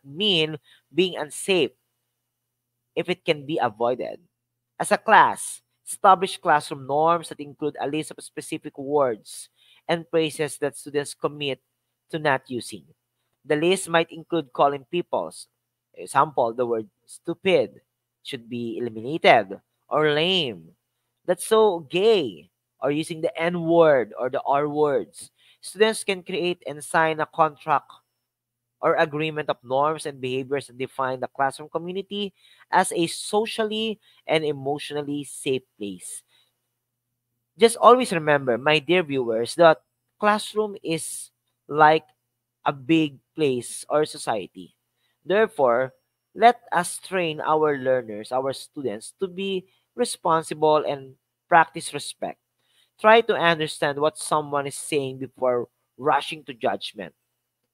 mean being unsafe if it can be avoided. As a class, establish classroom norms that include a list of specific words and phrases that students commit to not using. The list might include calling people. For example, the word stupid should be eliminated, or lame, that's so gay, or using the N-word or the R-words. Students can create and sign a contract or agreement of norms and behaviors that define the classroom community as a socially and emotionally safe place. Just always remember, my dear viewers, that classroom is like a big place or society. Therefore, let us train our learners, our students, to be responsible and practice respect. Try to understand what someone is saying before rushing to judgment.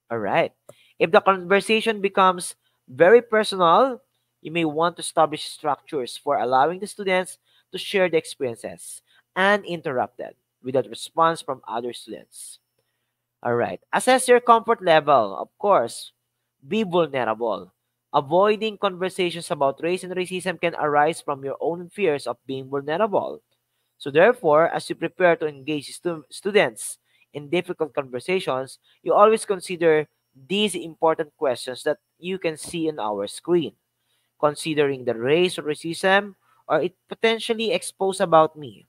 All right. If the conversation becomes very personal, you may want to establish structures for allowing the students to share their experiences uninterrupted without response from other students. All right. Assess your comfort level. Of course, be vulnerable. Avoiding conversations about race and racism can arise from your own fears of being vulnerable. So therefore, as you prepare to engage students in difficult conversations, you always consider these important questions that you can see on our screen. Considering the race or racism, or it potentially exposed about me.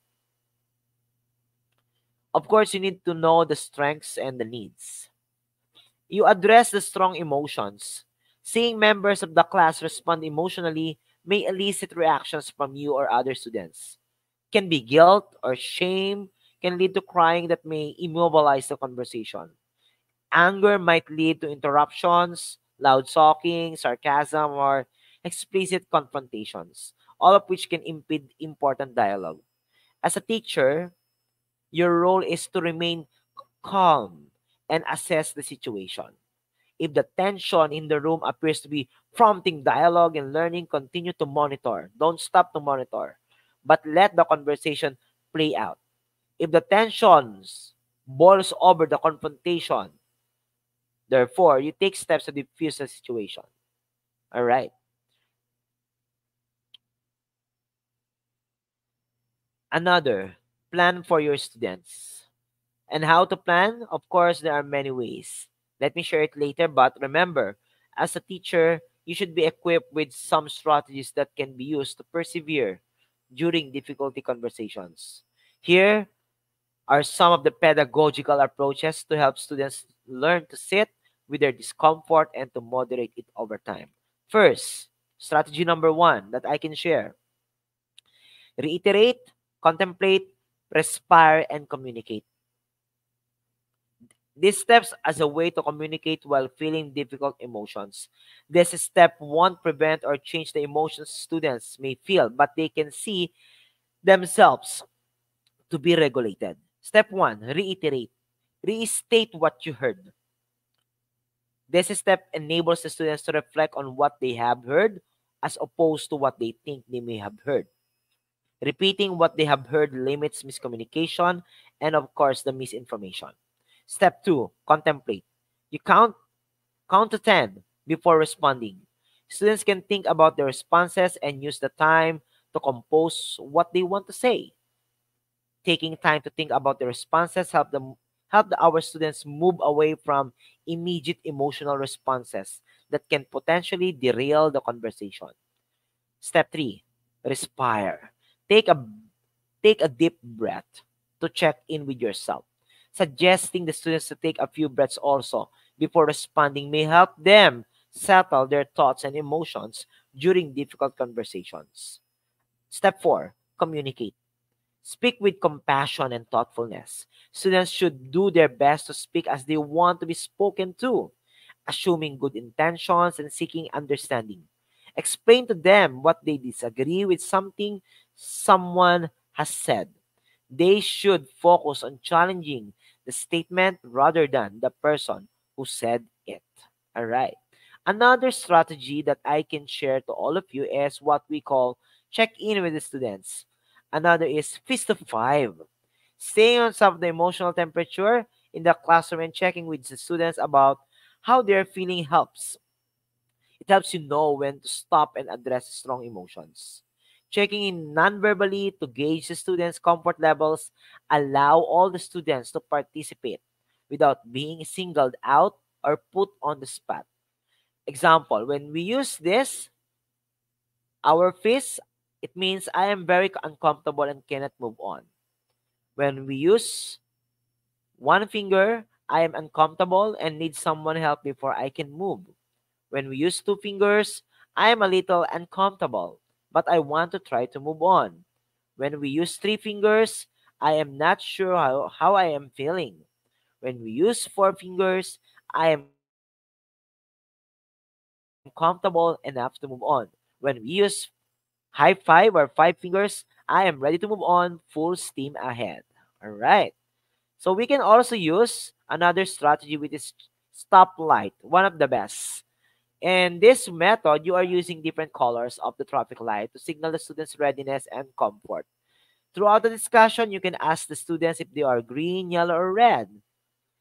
Of course, you need to know the strengths and the needs. You address the strong emotions. Seeing members of the class respond emotionally may elicit reactions from you or other students. Can be guilt or shame can lead to crying that may immobilize the conversation. Anger might lead to interruptions, loud talking, sarcasm, or explicit confrontations, all of which can impede important dialogue. As a teacher, your role is to remain calm and assess the situation. If the tension in the room appears to be prompting dialogue and learning, continue to monitor. Don't stop to monitor, but let the conversation play out. If the tensions boils over the confrontation, therefore, you take steps to diffuse the situation. All right. Another, plan for your students. And how to plan? Of course, there are many ways. Let me share it later, but remember, as a teacher, you should be equipped with some strategies that can be used to persevere during difficulty conversations. Here are some of the pedagogical approaches to help students learn to sit with their discomfort and to moderate it over time. First, strategy number one that I can share. Reiterate, contemplate, respire, and communicate. These steps as a way to communicate while feeling difficult emotions. This step won't prevent or change the emotions students may feel, but they can see themselves to be regulated. Step one, reiterate. Restate what you heard. This step enables the students to reflect on what they have heard as opposed to what they think they may have heard. Repeating what they have heard limits miscommunication and, of course, the misinformation. Step 2. Contemplate. You count to 10 before responding. Students can think about their responses and use the time to compose what they want to say. Taking time to think about their responses help our students move away from immediate emotional responses that can potentially derail the conversation. Step 3. Respire. Take a deep breath to check in with yourself. Suggesting the students to take a few breaths also before responding may help them settle their thoughts and emotions during difficult conversations. Step 4. Communicate. Speak with compassion and thoughtfulness. Students should do their best to speak as they want to be spoken to, assuming good intentions and seeking understanding. Explain to them what they disagree with something someone has said. They should focus on challenging the statement rather than the person who said it. All right. Another strategy that I can share to all of you is what we call check in with the students. Another is Fist of Five. Staying on some of the emotional temperature in the classroom and checking with the students about how they're feeling helps. It helps you know when to stop and address strong emotions. Checking in non-verbally to gauge the students' comfort levels allow all the students to participate without being singled out or put on the spot. Example, when we use this, our fist, it means I am very uncomfortable and cannot move on. When we use one finger, I am uncomfortable and need someone help before I can move. When we use two fingers, I am a little uncomfortable, but I want to try to move on. When we use three fingers, I am not sure how I am feeling. When we use four fingers, I am comfortable enough to move on. When we use high five or five fingers, I am ready to move on, full steam ahead. All right. So we can also use another strategy, which is stoplight, one of the best. And this method, you are using different colors of the traffic light to signal the students' readiness and comfort. Throughout the discussion, you can ask the students if they are green, yellow, or red.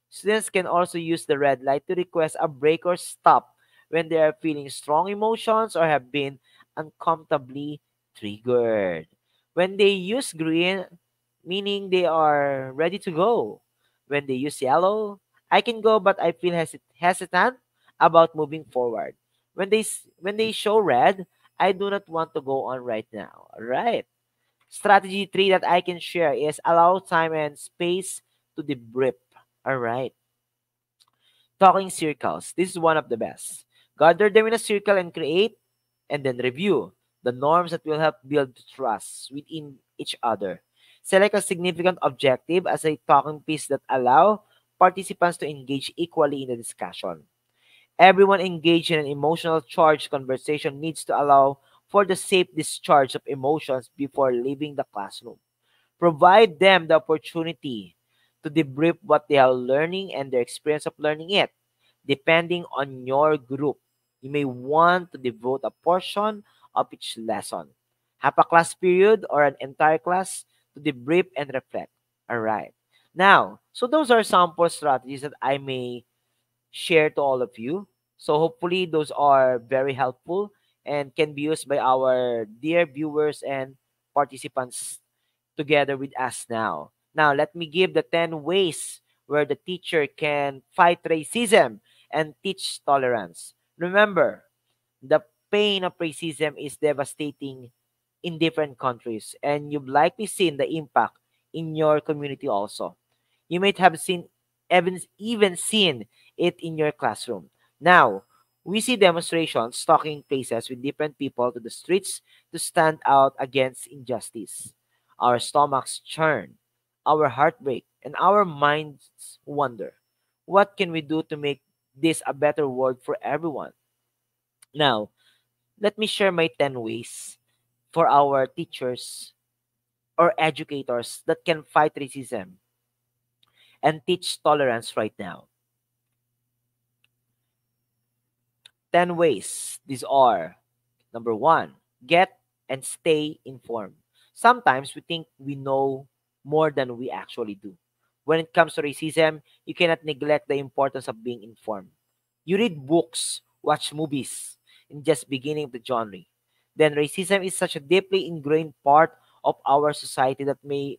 Students can also use the red light to request a break or stop when they are feeling strong emotions or have been uncomfortably triggered. When they use green, meaning they are ready to go. When they use yellow, I can go but I feel hesitant about moving forward. When they show red, I do not want to go on right now. All right. Strategy 3 that I can share is allow time and space to debrief. All right. Talking circles. This is one of the best. Gather them in a circle and create and then review the norms that will help build trust within each other. Select a significant objective as a talking piece that allow participants to engage equally in the discussion. Everyone engaged in an emotional charged conversation needs to allow for the safe discharge of emotions before leaving the classroom. Provide them the opportunity to debrief what they are learning and their experience of learning it. Depending on your group, you may want to devote a portion of each lesson, half a class period or an entire class, to debrief and reflect. All right. Now, so those are sample strategies that I may share to all of you. So hopefully those are very helpful and can be used by our dear viewers and participants together with us now. Now, let me give the 10 ways where the teacher can fight racism and teach tolerance. Remember, the pain of racism is devastating in different countries, and you've likely seen the impact in your community also. You might have seen even seen it in your classroom. Now, we see demonstrations, talking places with different people to the streets to stand out against injustice. Our stomachs churn, our heart break, and our minds wonder, what can we do to make this a better world for everyone? Now, let me share my 10 ways for our teachers or educators that can fight racism and teach tolerance right now. 10 ways. These are, number 1, get and stay informed. Sometimes we think we know more than we actually do. When it comes to racism, you cannot neglect the importance of being informed. You read books, watch movies, and just beginning of the genre. Then racism is such a deeply ingrained part of our society that we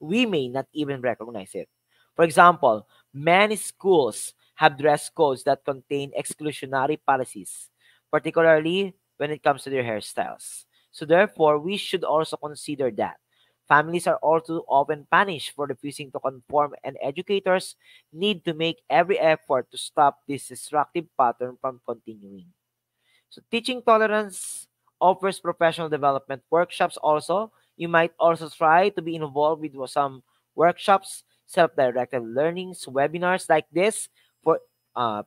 may not even recognize it. For example, many schools have dress codes that contain exclusionary policies, particularly when it comes to their hairstyles. So therefore, we should also consider that. Families are also often punished for refusing to conform, and educators need to make every effort to stop this destructive pattern from continuing. So teaching tolerance offers professional development workshops also. You might also try to be involved with some workshops, self-directed learnings, webinars like this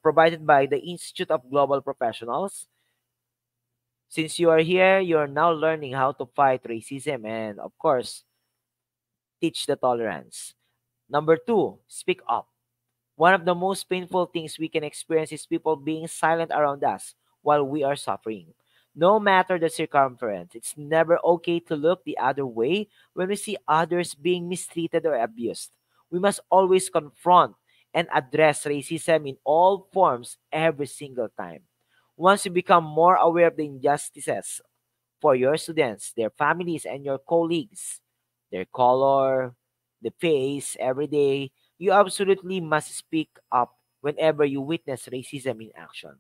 provided by the Institute of Global Professionals. Since you are here, you are now learning how to fight racism and, of course, teach the tolerance. Number two, speak up. One of the most painful things we can experience is people being silent around us while we are suffering. No matter the circumference, it's never okay to look the other way when we see others being mistreated or abused. We must always confront and address racism in all forms every single time. Once you become more aware of the injustices for your students, their families, and your colleagues, their color, the face, every day, you absolutely must speak up whenever you witness racism in action.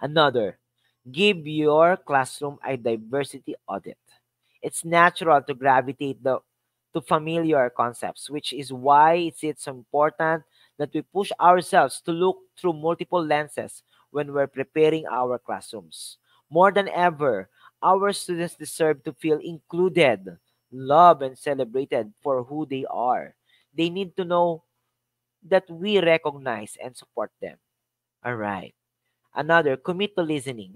Another, give your classroom a diversity audit. It's natural to gravitate to familiar concepts, which is why it's important that we push ourselves to look through multiple lenses when we're preparing our classrooms. More than ever, our students deserve to feel included, loved, and celebrated for who they are. They need to know that we recognize and support them. All right. Another, commit to listening.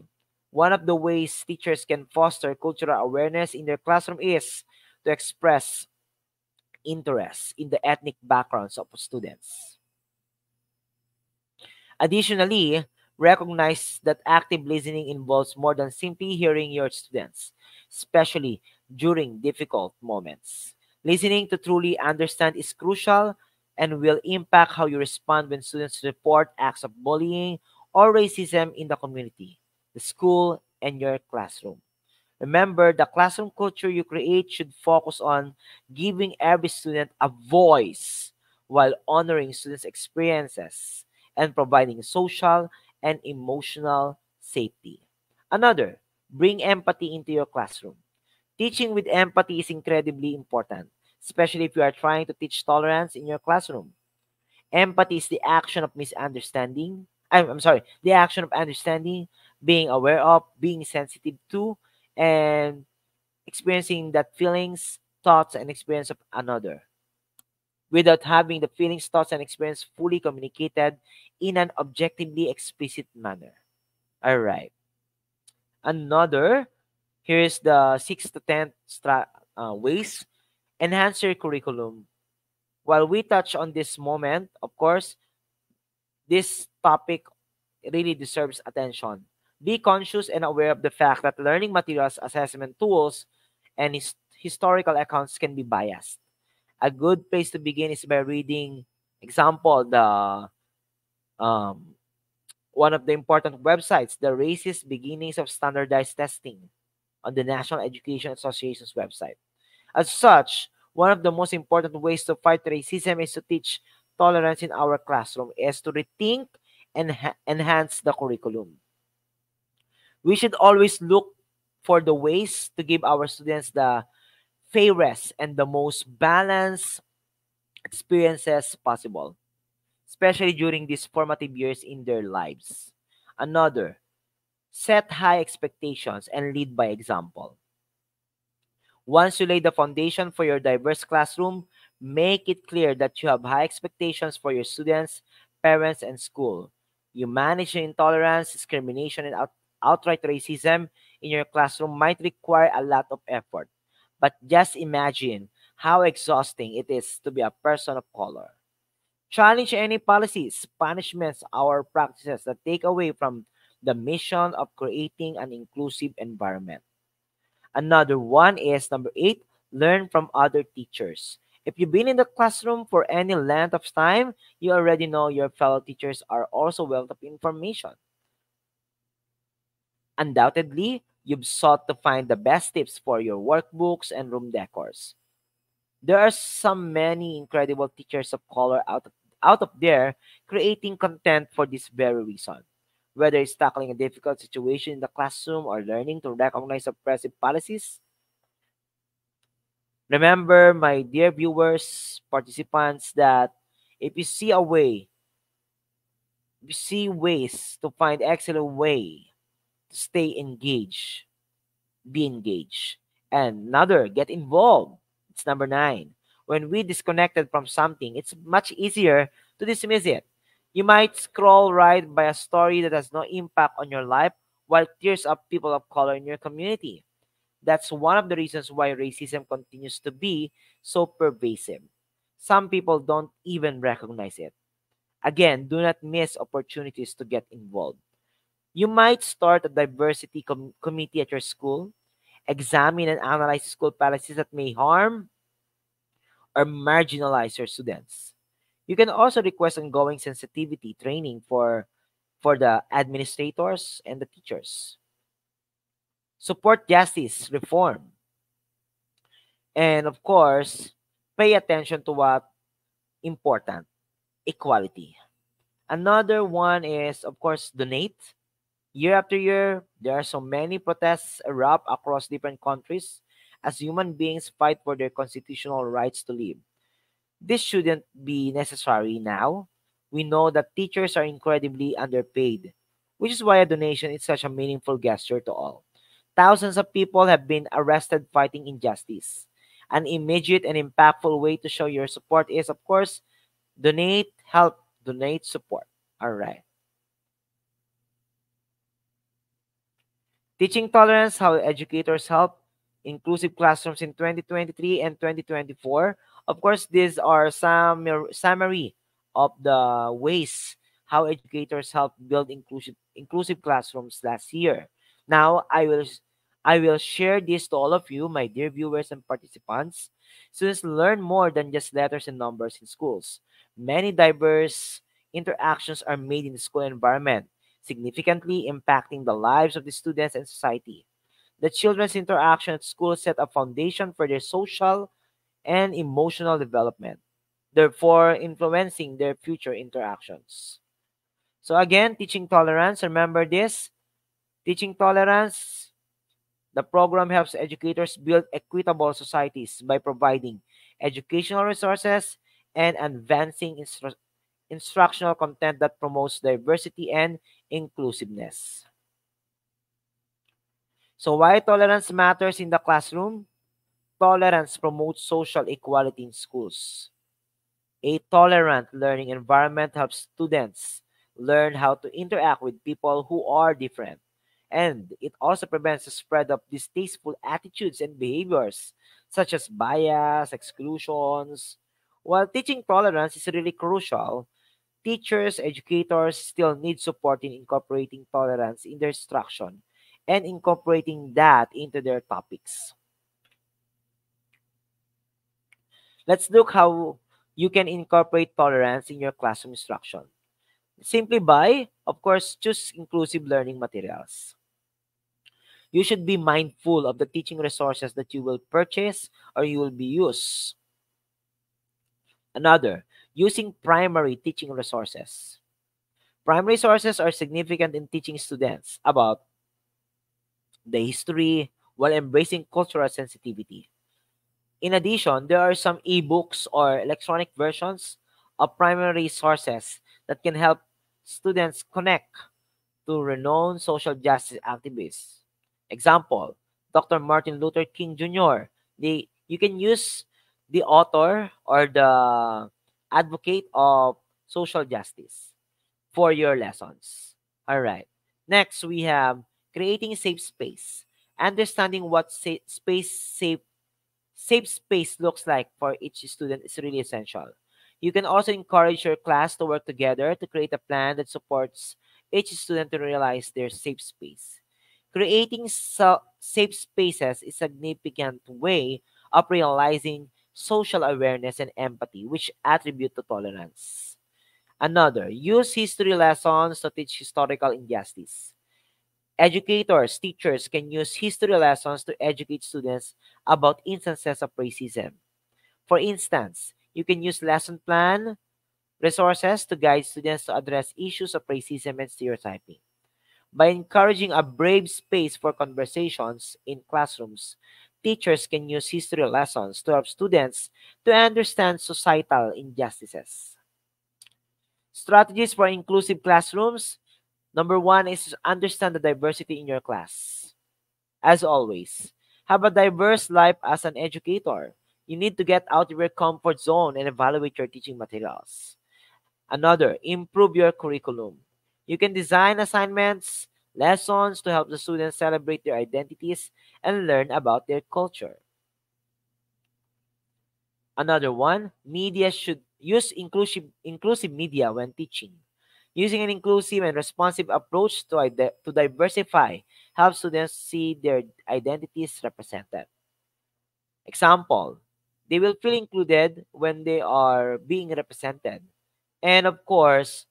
One of the ways teachers can foster cultural awareness in their classroom is to express interest in the ethnic backgrounds of students. Additionally, recognize that active listening involves more than simply hearing your students, especially during difficult moments. Listening to truly understand is crucial and will impact how you respond when students report acts of bullying or racism in the community, the school, and your classroom. Remember, the classroom culture you create should focus on giving every student a voice while honoring students' experiences and providing social and emotional safety. Another, bring empathy into your classroom. Teaching with empathy is incredibly important, especially if you are trying to teach tolerance in your classroom. Empathy is the action of understanding, being aware of, being sensitive to, and experiencing that feelings, thoughts, and experience of another without having the feelings, thoughts, and experience fully communicated in an objectively explicit manner. All right. Another, here's the 6th to 10th ways. Enhance your curriculum. While we touch on this moment, of course, this topic really deserves attention. Be conscious and aware of the fact that learning materials, assessment tools, and historical accounts can be biased. A good place to begin is by reading, example, the one of the important websites, the Racist Beginnings of Standardized Testing on the National Education Association's website. As such, one of the most important ways to fight racism is to teach tolerance in our classroom is to rethink and enhance the curriculum. We should always look for the ways to give our students the fairest and the most balanced experiences possible, especially during these formative years in their lives. Another, set high expectations and lead by example. Once you lay the foundation for your diverse classroom, make it clear that you have high expectations for your students, parents, and school. You manage intolerance, discrimination, and outright racism in your classroom might require a lot of effort. But just imagine how exhausting it is to be a person of color. Challenge any policies, punishments, or practices that take away from the mission of creating an inclusive environment. Another one is number 8, learn from other teachers. If you've been in the classroom for any length of time, you already know your fellow teachers are also wealth of information. Undoubtedly, you've sought to find the best tips for your workbooks and room decors. There are so many incredible teachers of color out of there creating content for this very reason. Whether it's tackling a difficult situation in the classroom or learning to recognize oppressive policies. Remember, my dear viewers, participants, that if you see a way, you see ways to find excellent way to stay engaged, be engaged. And another, get involved. It's number 9. When we disconnected from something, it's much easier to dismiss it. You might scroll right by a story that has no impact on your life what tears up people of color in your community. That's one of the reasons why racism continues to be so pervasive. Some people don't even recognize it. Again, do not miss opportunities to get involved. You might start a diversity committee at your school, examine and analyze school policies that may harm or marginalize your students. You can also request ongoing sensitivity training for the administrators and the teachers. Support justice reform. And of course, pay attention to what's important, equality. Another one is, of course, donate. Year after year, there are so many protests erupt across different countries as human beings fight for their constitutional rights to live. This shouldn't be necessary now. We know that teachers are incredibly underpaid, which is why a donation is such a meaningful gesture to all. Thousands of people have been arrested fighting injustice. An immediate and impactful way to show your support is, of course, donate, help, donate, support. All right. Teaching tolerance, how educators help, inclusive classrooms in 2023 and 2024. Of course, these are some summary of the ways how educators helped build inclusive classrooms last year. Now, I will share this to all of you, my dear viewers and participants. Students learn more than just letters and numbers in schools. Many diverse interactions are made in the school environment, significantly impacting the lives of the students and society. The children's interaction at school set a foundation for their social and emotional development, therefore influencing their future interactions. So again, teaching tolerance, remember this. Teaching tolerance, the program helps educators build equitable societies by providing educational resources and advancing instructional content that promotes diversity and inclusiveness. So why tolerance matters in the classroom? Tolerance promotes social equality in schools. A tolerant learning environment helps students learn how to interact with people who are different, and it also prevents the spread of distasteful attitudes and behaviors such as bias, exclusions. While teaching tolerance is really crucial, teachers, educators still need support in incorporating tolerance in their instruction and incorporating that into their topics. Let's look how you can incorporate tolerance in your classroom instruction. Simply by, of course, choose inclusive learning materials. You should be mindful of the teaching resources that you will purchase or you will be used. Another, using primary teaching resources. Primary sources are significant in teaching students about the history while embracing cultural sensitivity. In addition, there are some ebooks or electronic versions of primary sources that can help students connect to renowned social justice activists. Example, Dr. Martin Luther King Jr. You can use the author or the advocate of social justice for your lessons. All right. Next, we have creating safe space. Understanding what safe space looks like for each student is really essential. You can also encourage your class to work together to create a plan that supports each student to realize their safe space. Creating safe spaces is a significant way of realizing social awareness and empathy, which attribute to tolerance. Another, use history lessons to teach historical injustice. Educators, teachers can use history lessons to educate students about instances of racism. For instance, you can use lesson plan resources to guide students to address issues of racism and stereotyping. By encouraging a brave space for conversations in classrooms, teachers can use history lessons to help students to understand societal injustices. Strategies for inclusive classrooms. Number one is to understand the diversity in your class. As always, have a diverse life as an educator. You need to get out of your comfort zone and evaluate your teaching materials. Another, improve your curriculum. You can design assignments, lessons to help the students celebrate their identities and learn about their culture. Another one, media should use inclusive media when teaching. Using an inclusive and responsive approach to diversify helps students see their identities represented. Example, they will feel included when they are being represented. And of course,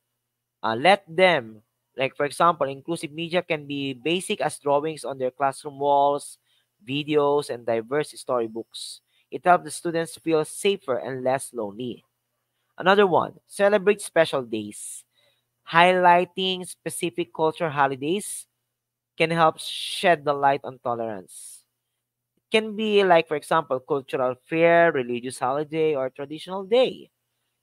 let them, like for example, inclusive media can be basic as drawings on their classroom walls, videos, and diverse storybooks. It helps the students feel safer and less lonely. Another one, celebrate special days. Highlighting specific cultural holidays can help shed the light on tolerance. It can be like, for example, cultural fair, religious holiday, or traditional day.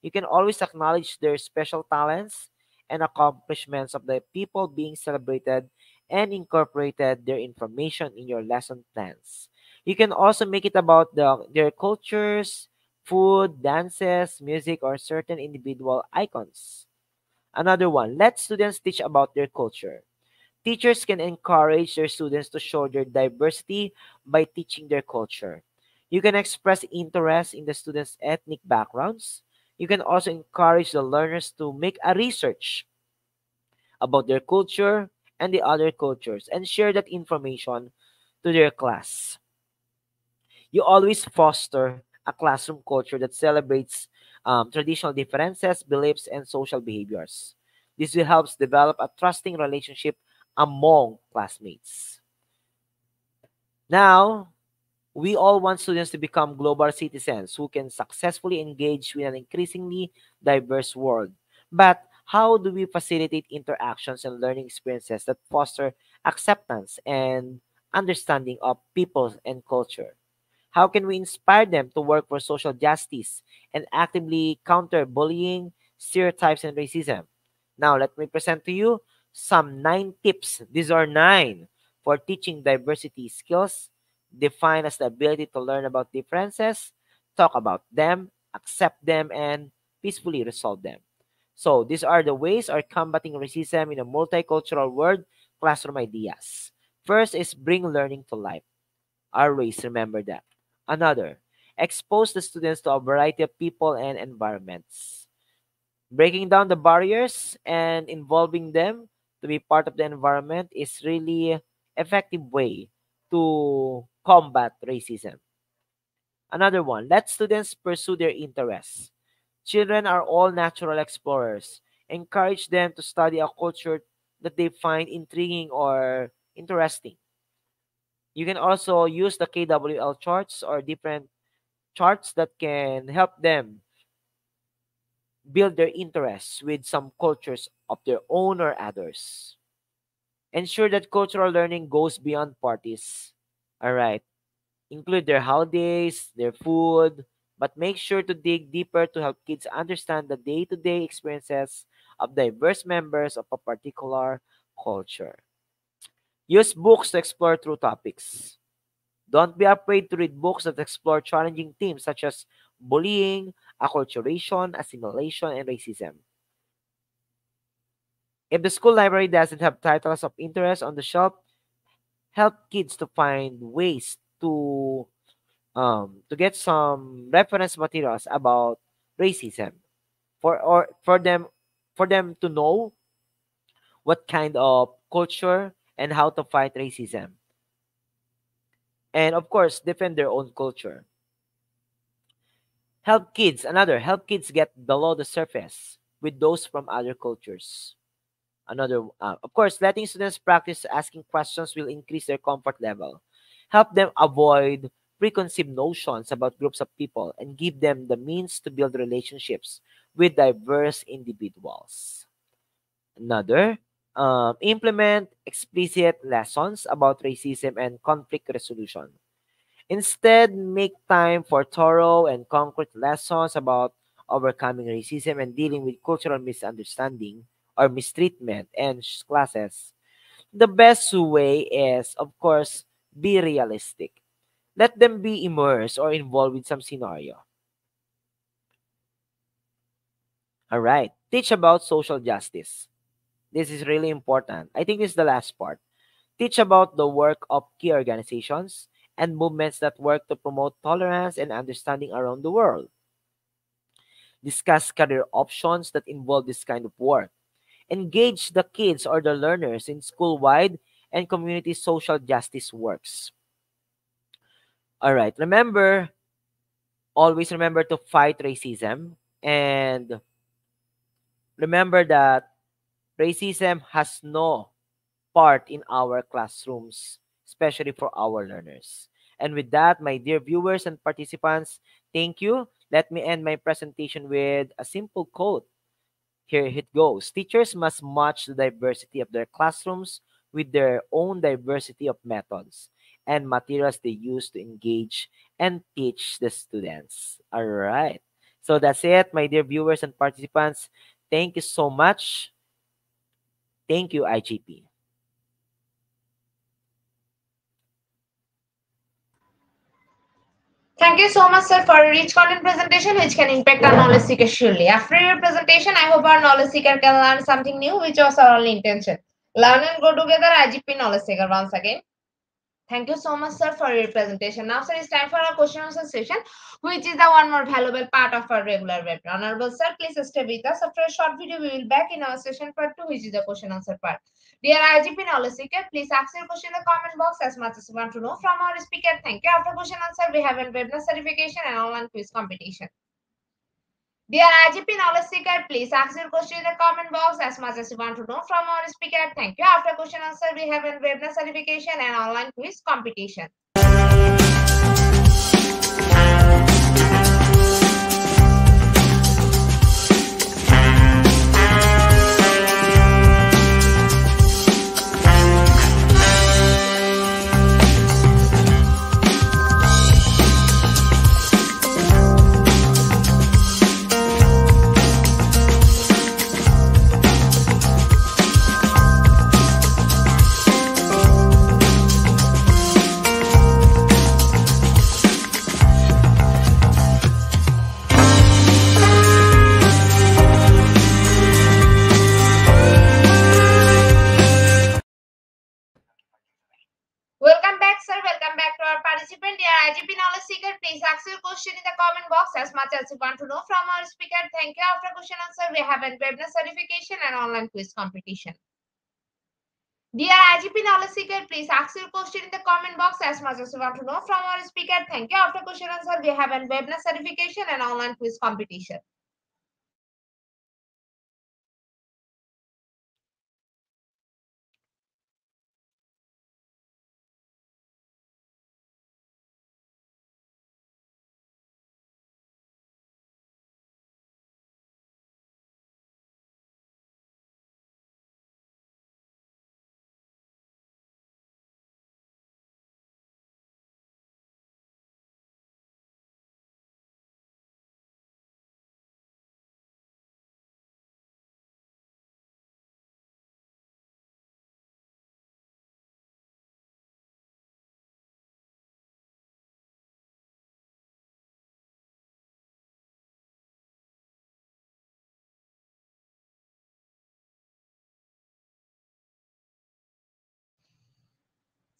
You can always acknowledge their special talents and accomplishments of the people being celebrated and incorporated their information in your lesson plans. You can also make it about their cultures, food, dances, music, or certain individual icons. Another one, let students teach about their culture. Teachers can encourage their students to show their diversity by teaching their culture. You can express interest in the students' ethnic backgrounds. You can also encourage the learners to make a research about their culture and the other cultures and share that information to their class. You always foster a classroom culture that celebrates traditional differences, beliefs, and social behaviors. This will help develop a trusting relationship among classmates. Now, we all want students to become global citizens who can successfully engage with an increasingly diverse world. But how do we facilitate interactions and learning experiences that foster acceptance and understanding of people and culture? How can we inspire them to work for social justice and actively counter bullying, stereotypes, and racism? Now, let me present to you some 9 tips. These are 9 for teaching diversity skills, defined as the ability to learn about differences, talk about them, accept them, and peacefully resolve them. So, these are the ways of combating racism in a multicultural world, classroom ideas. First is bring learning to life. Always remember that. Another, expose the students to a variety of people and environments. Breaking down the barriers and involving them to be part of the environment is really an effective way to combat racism. Another one, let students pursue their interests. Children are all natural explorers. Encourage them to study a culture that they find intriguing or interesting. You can also use the KWL charts or different charts that can help them build their interests with some cultures of their own or others. Ensure that cultural learning goes beyond parties. All right. Include their holidays, their food, but make sure to dig deeper to help kids understand the day-to-day experiences of diverse members of a particular culture. Use books to explore through topics. Don't be afraid to read books that explore challenging themes such as bullying, acculturation, assimilation, and racism. If the school library doesn't have titles of interest on the shelf, help kids to find ways to get some reference materials about racism for them to know what kind of culture and how to fight racism. And of course, defend their own culture. Help kids, another, help kids get below the surface with those from other cultures. Another, of course, letting students practice asking questions will increase their comfort level. Help them avoid preconceived notions about groups of people and give them the means to build relationships with diverse individuals. Another, implement explicit lessons about racism and conflict resolution. Instead, make time for thorough and concrete lessons about overcoming racism and dealing with cultural misunderstanding or mistreatment and classes. The best way is, of course, be realistic. Let them be immersed or involved with some scenario. All right, teach about social justice. This is really important. I think this is the last part. Teach about the work of key organizations and movements that work to promote tolerance and understanding around the world. Discuss career options that involve this kind of work. Engage the kids or the learners in school-wide and community social justice works. All right, remember, always remember to fight racism, and remember that racism has no part in our classrooms, especially for our learners. And with that, my dear viewers and participants, thank you. Let me end my presentation with a simple quote. Here it goes. Teachers must match the diversity of their classrooms with their own diversity of methods and materials they use to engage and teach the students. All right. So that's it, my dear viewers and participants. Thank you so much. Thank you, IGP. Thank you so much, sir, for a rich content presentation which can impact our knowledge seekers surely. After your presentation, I hope our knowledge seeker can learn something new, which was our only intention. Learn and grow together, IGP knowledge seeker once again. Thank you so much, sir, for your presentation. Now, sir, it's time for our question and answer session, which is the one more valuable part of our regular webinar. Honorable sir, please stay with us. After a short video, we will back in our session part 2, which is the question and answer part. Dear IGP knowledge seeker, please ask your question in the comment box as much as you want to know from our speaker. Thank you. After question and answer, we have a webinar certification and online quiz competition. Dear IGP knowledge seeker, please ask your question in the comment box as much as you want to know from our speaker. Thank you. After question and answer, we have a webinar certification and online quiz competition. As you want to know from our speaker, thank you. After question answer, we have a webinar certification and online quiz competition. Dear IGP knowledge seeker, please ask your question in the comment box as much as you want to know from our speaker. Thank you. After question answer, we have a webinar certification and online quiz competition.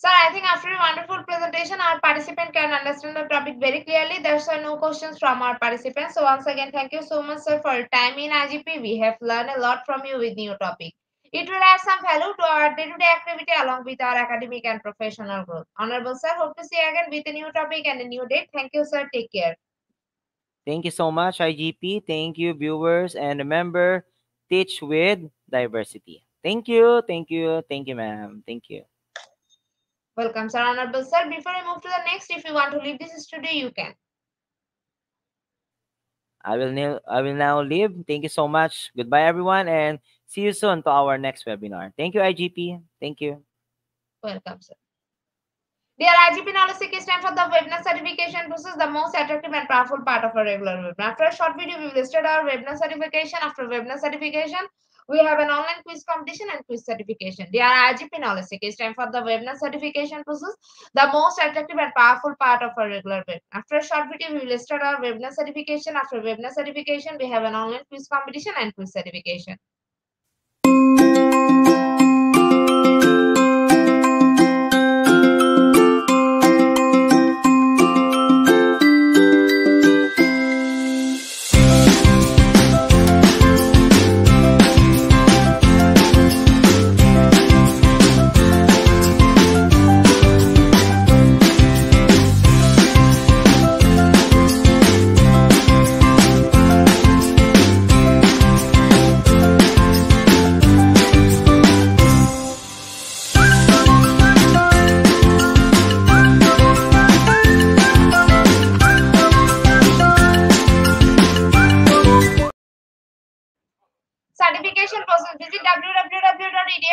Sir, I think after a wonderful presentation, our participant can understand the topic very clearly. There's no questions from our participants. So once again, thank you so much, sir, for your time in IGP. We have learned a lot from you with new topic. It will add some value to our day-to-day activity along with our academic and professional growth. Honorable sir, hope to see you again with a new topic and a new date. Thank you, sir. Take care. Thank you so much, IGP. Thank you, viewers. And remember, teach with diversity. Thank you. Thank you. Thank you, ma'am. Thank you. Welcome, sir. Honorable sir, before I move to the next, if you want to leave this studio, you can. I will now leave. Thank you so much. Goodbye, everyone, and see you soon to our next webinar. Thank you, IGP. Thank you. Welcome, sir. Dear IGP knowledge seeker, it's time for the webinar certification process, the most attractive and powerful part of our regular webinar. After a short video, we will start our webinar certification. After webinar certification, we have an online quiz competition and quiz certification. Dear IGP knowledge seeker, it's time for the webinar certification process, the most attractive and powerful part of our regular webinar. After a short video, we will start our webinar certification. After webinar certification, we have an online quiz competition and quiz certification.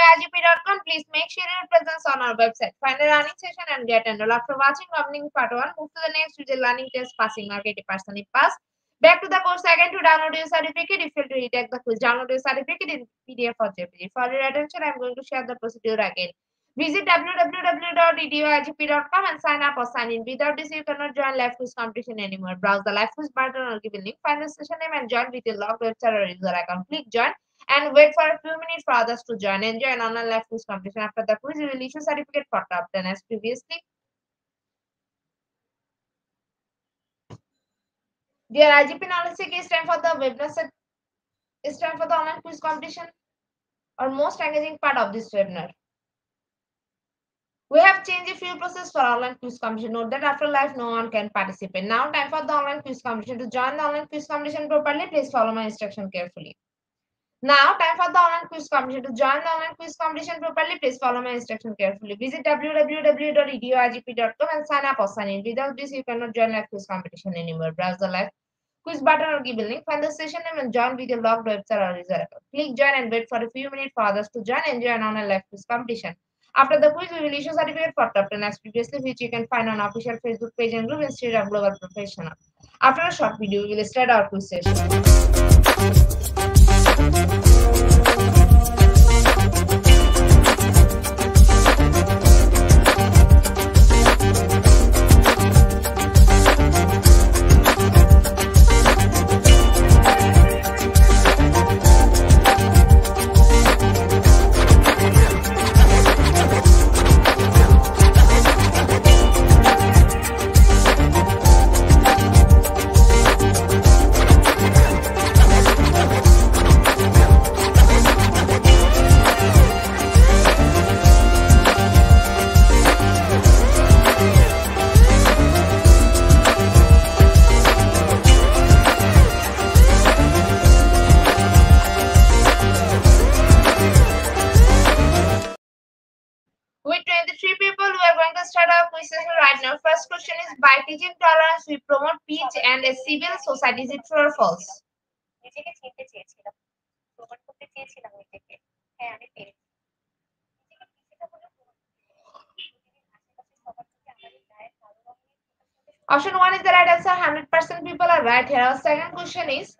www.eduigp.com. Please make sure your presence on our website. Find a learning session and get enrolled. After watching learning part 1, move to the next with the learning test passing mark 80% if passed. Back to the course again to download your certificate. If you fail to retake the quiz, download your certificate in PDF or JPG. For your attention, I'm going to share the procedure again. Visit www.eduigp.com and sign up or sign in. Without this, you cannot join live quiz competition anymore. Browse the live quiz button or give a link. Find the session name and join with your logged website or user account. Click join and wait for a few minutes for others to join. Enjoy an online live quiz competition. After the quiz, you will issue certificate for top 10 as previously. Dear IGP Knowledge Seek, it's time for the webinar set. It's time for the online quiz competition or most engaging part of this webinar. We have changed a few process for online quiz competition. Note that after live, no one can participate. Now, time for the online quiz competition. To join the online quiz competition properly, please follow my instruction carefully. Now, time for the online quiz competition. To join the online quiz competition properly, please follow my instruction carefully. Visit www.eduigp.com and sign up or sign in. Without this, you cannot join live quiz competition anymore. Browse the live quiz button or give a link. Find the session name and join with your logged website or user account. Click join and wait for a few minutes for others to join and join online live quiz competition. After the quiz, we will issue certificate for top 10 as previously, which you can find on official Facebook page and group Institute of Global Professionals. After a short video, we will start our quiz session. By teaching tolerance, we promote peace and a civil society. Is it true or false? Option 1 is the right answer. 100% people are right here. Our second question is,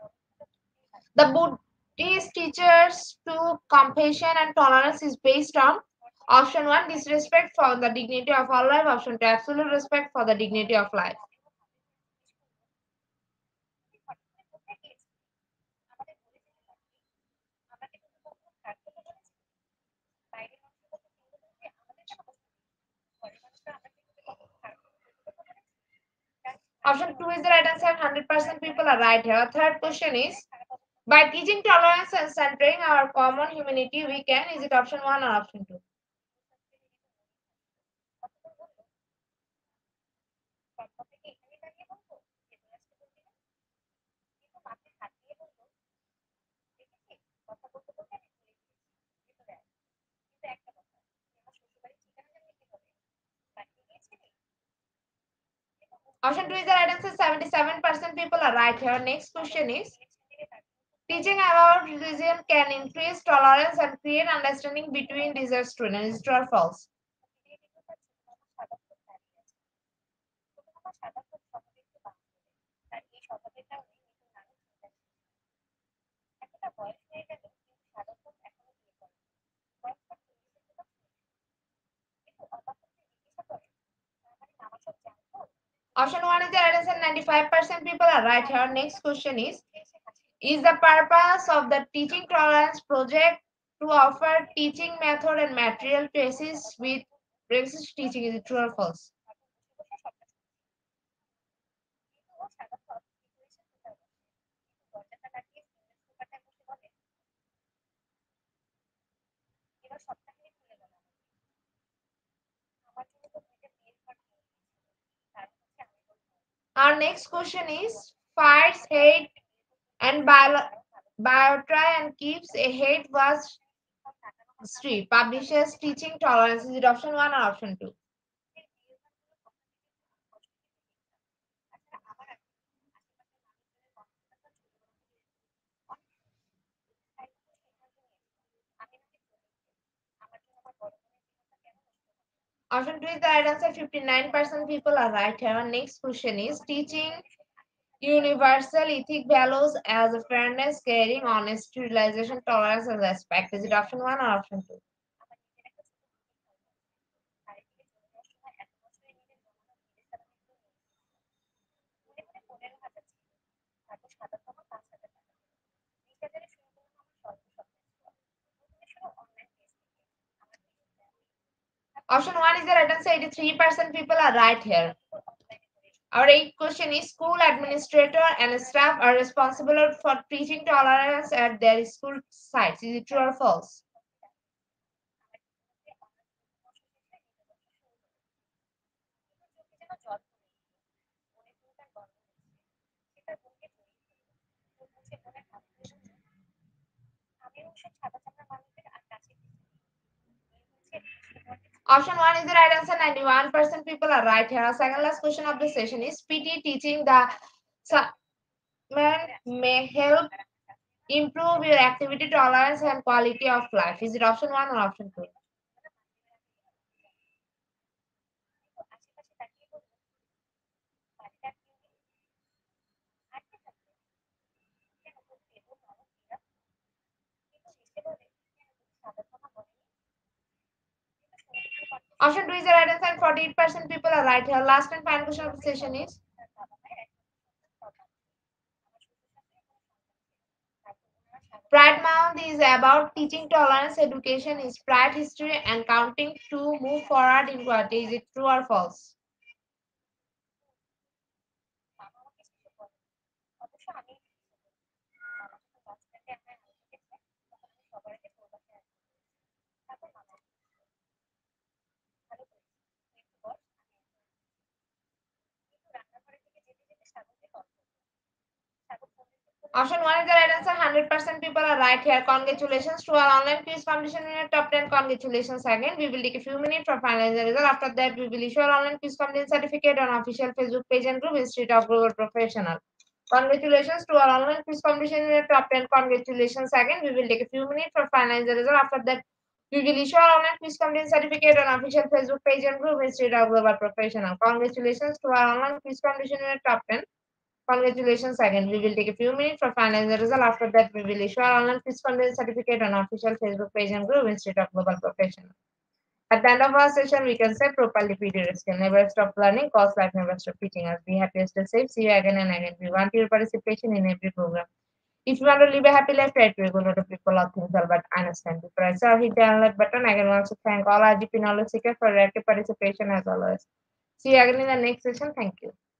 the Buddhist teachers to compassion and tolerance is based on? Option 1, disrespect for the dignity of all life. Option 2, absolute respect for the dignity of life. Option 2 is the right answer. 100% people are right here. Our third question is, by teaching tolerance and centering our common humanity, we can. Is it option 1 or option 2? Option 2 is the right answer. 77% people are right here. Next question is, teaching about religion can increase tolerance and create understanding between diverse students. Is it true or false? Option 1 is the right answer. 95% people are right here. Next question is the purpose of the Teaching Tolerance Project to offer teaching method and material to assist with racist teaching? Is it true or false? Our next question is, fights hate and biotry and keeps a hate was street, publishes teaching tolerance. Is it option 1 or option 2? Option 2 is the right answer. 59% people are right. Our next question is teaching universal ethic values as a fairness, caring, honesty, realization, tolerance, and respect. Is it option 1 or option 2? Option 1 is the right answer. 83% people are right here. Our 8th question is school administrator and staff are responsible for preaching tolerance at their school sites. Is it true or false? Option 1 is the right answer. 91% people are right here. Our second last question of the session is PT teaching the may help improve your activity tolerance and quality of life. Is it option 1 or option 2? Option 2 is the right answer. 48% people are right here. Last and final question of the session is. Pride Month is about teaching tolerance, education is pride, history, and counting to move forward in quality. Is it true or false? Option 1 is the right answer. 100% people are right here. Congratulations to our online quiz competition winner top 10. Congratulations again. We will take a few minutes for finalizing the result. After that, we will issue our online quiz competition certificate on official Facebook page and group Institute of Global Professional. Congratulations to our online quiz competition winner top 10. Congratulations again. We will take a few minutes for finalizing the result. After that, we will issue our online quiz competition certificate on official Facebook page and group Institute of Global Professional. Congratulations to our online quiz competition winner top 10. Congratulations again. We will take a few minutes for finalizing the result. After that, we will issue our online quiz competition certificate on official Facebook page and group Institute of Global Professional. At the end of our session, we can say properly, PDR skill never stop learning, cause life never stop teaching us. Be happy, stay safe. See you again and again. We want your participation in every program. If you want to live a happy life, try to go to people of things, but understand. Before I start, hit the unlock button. I can also thank all IGP knowledge seekers for their participation as always. See you again in the next session. Thank you.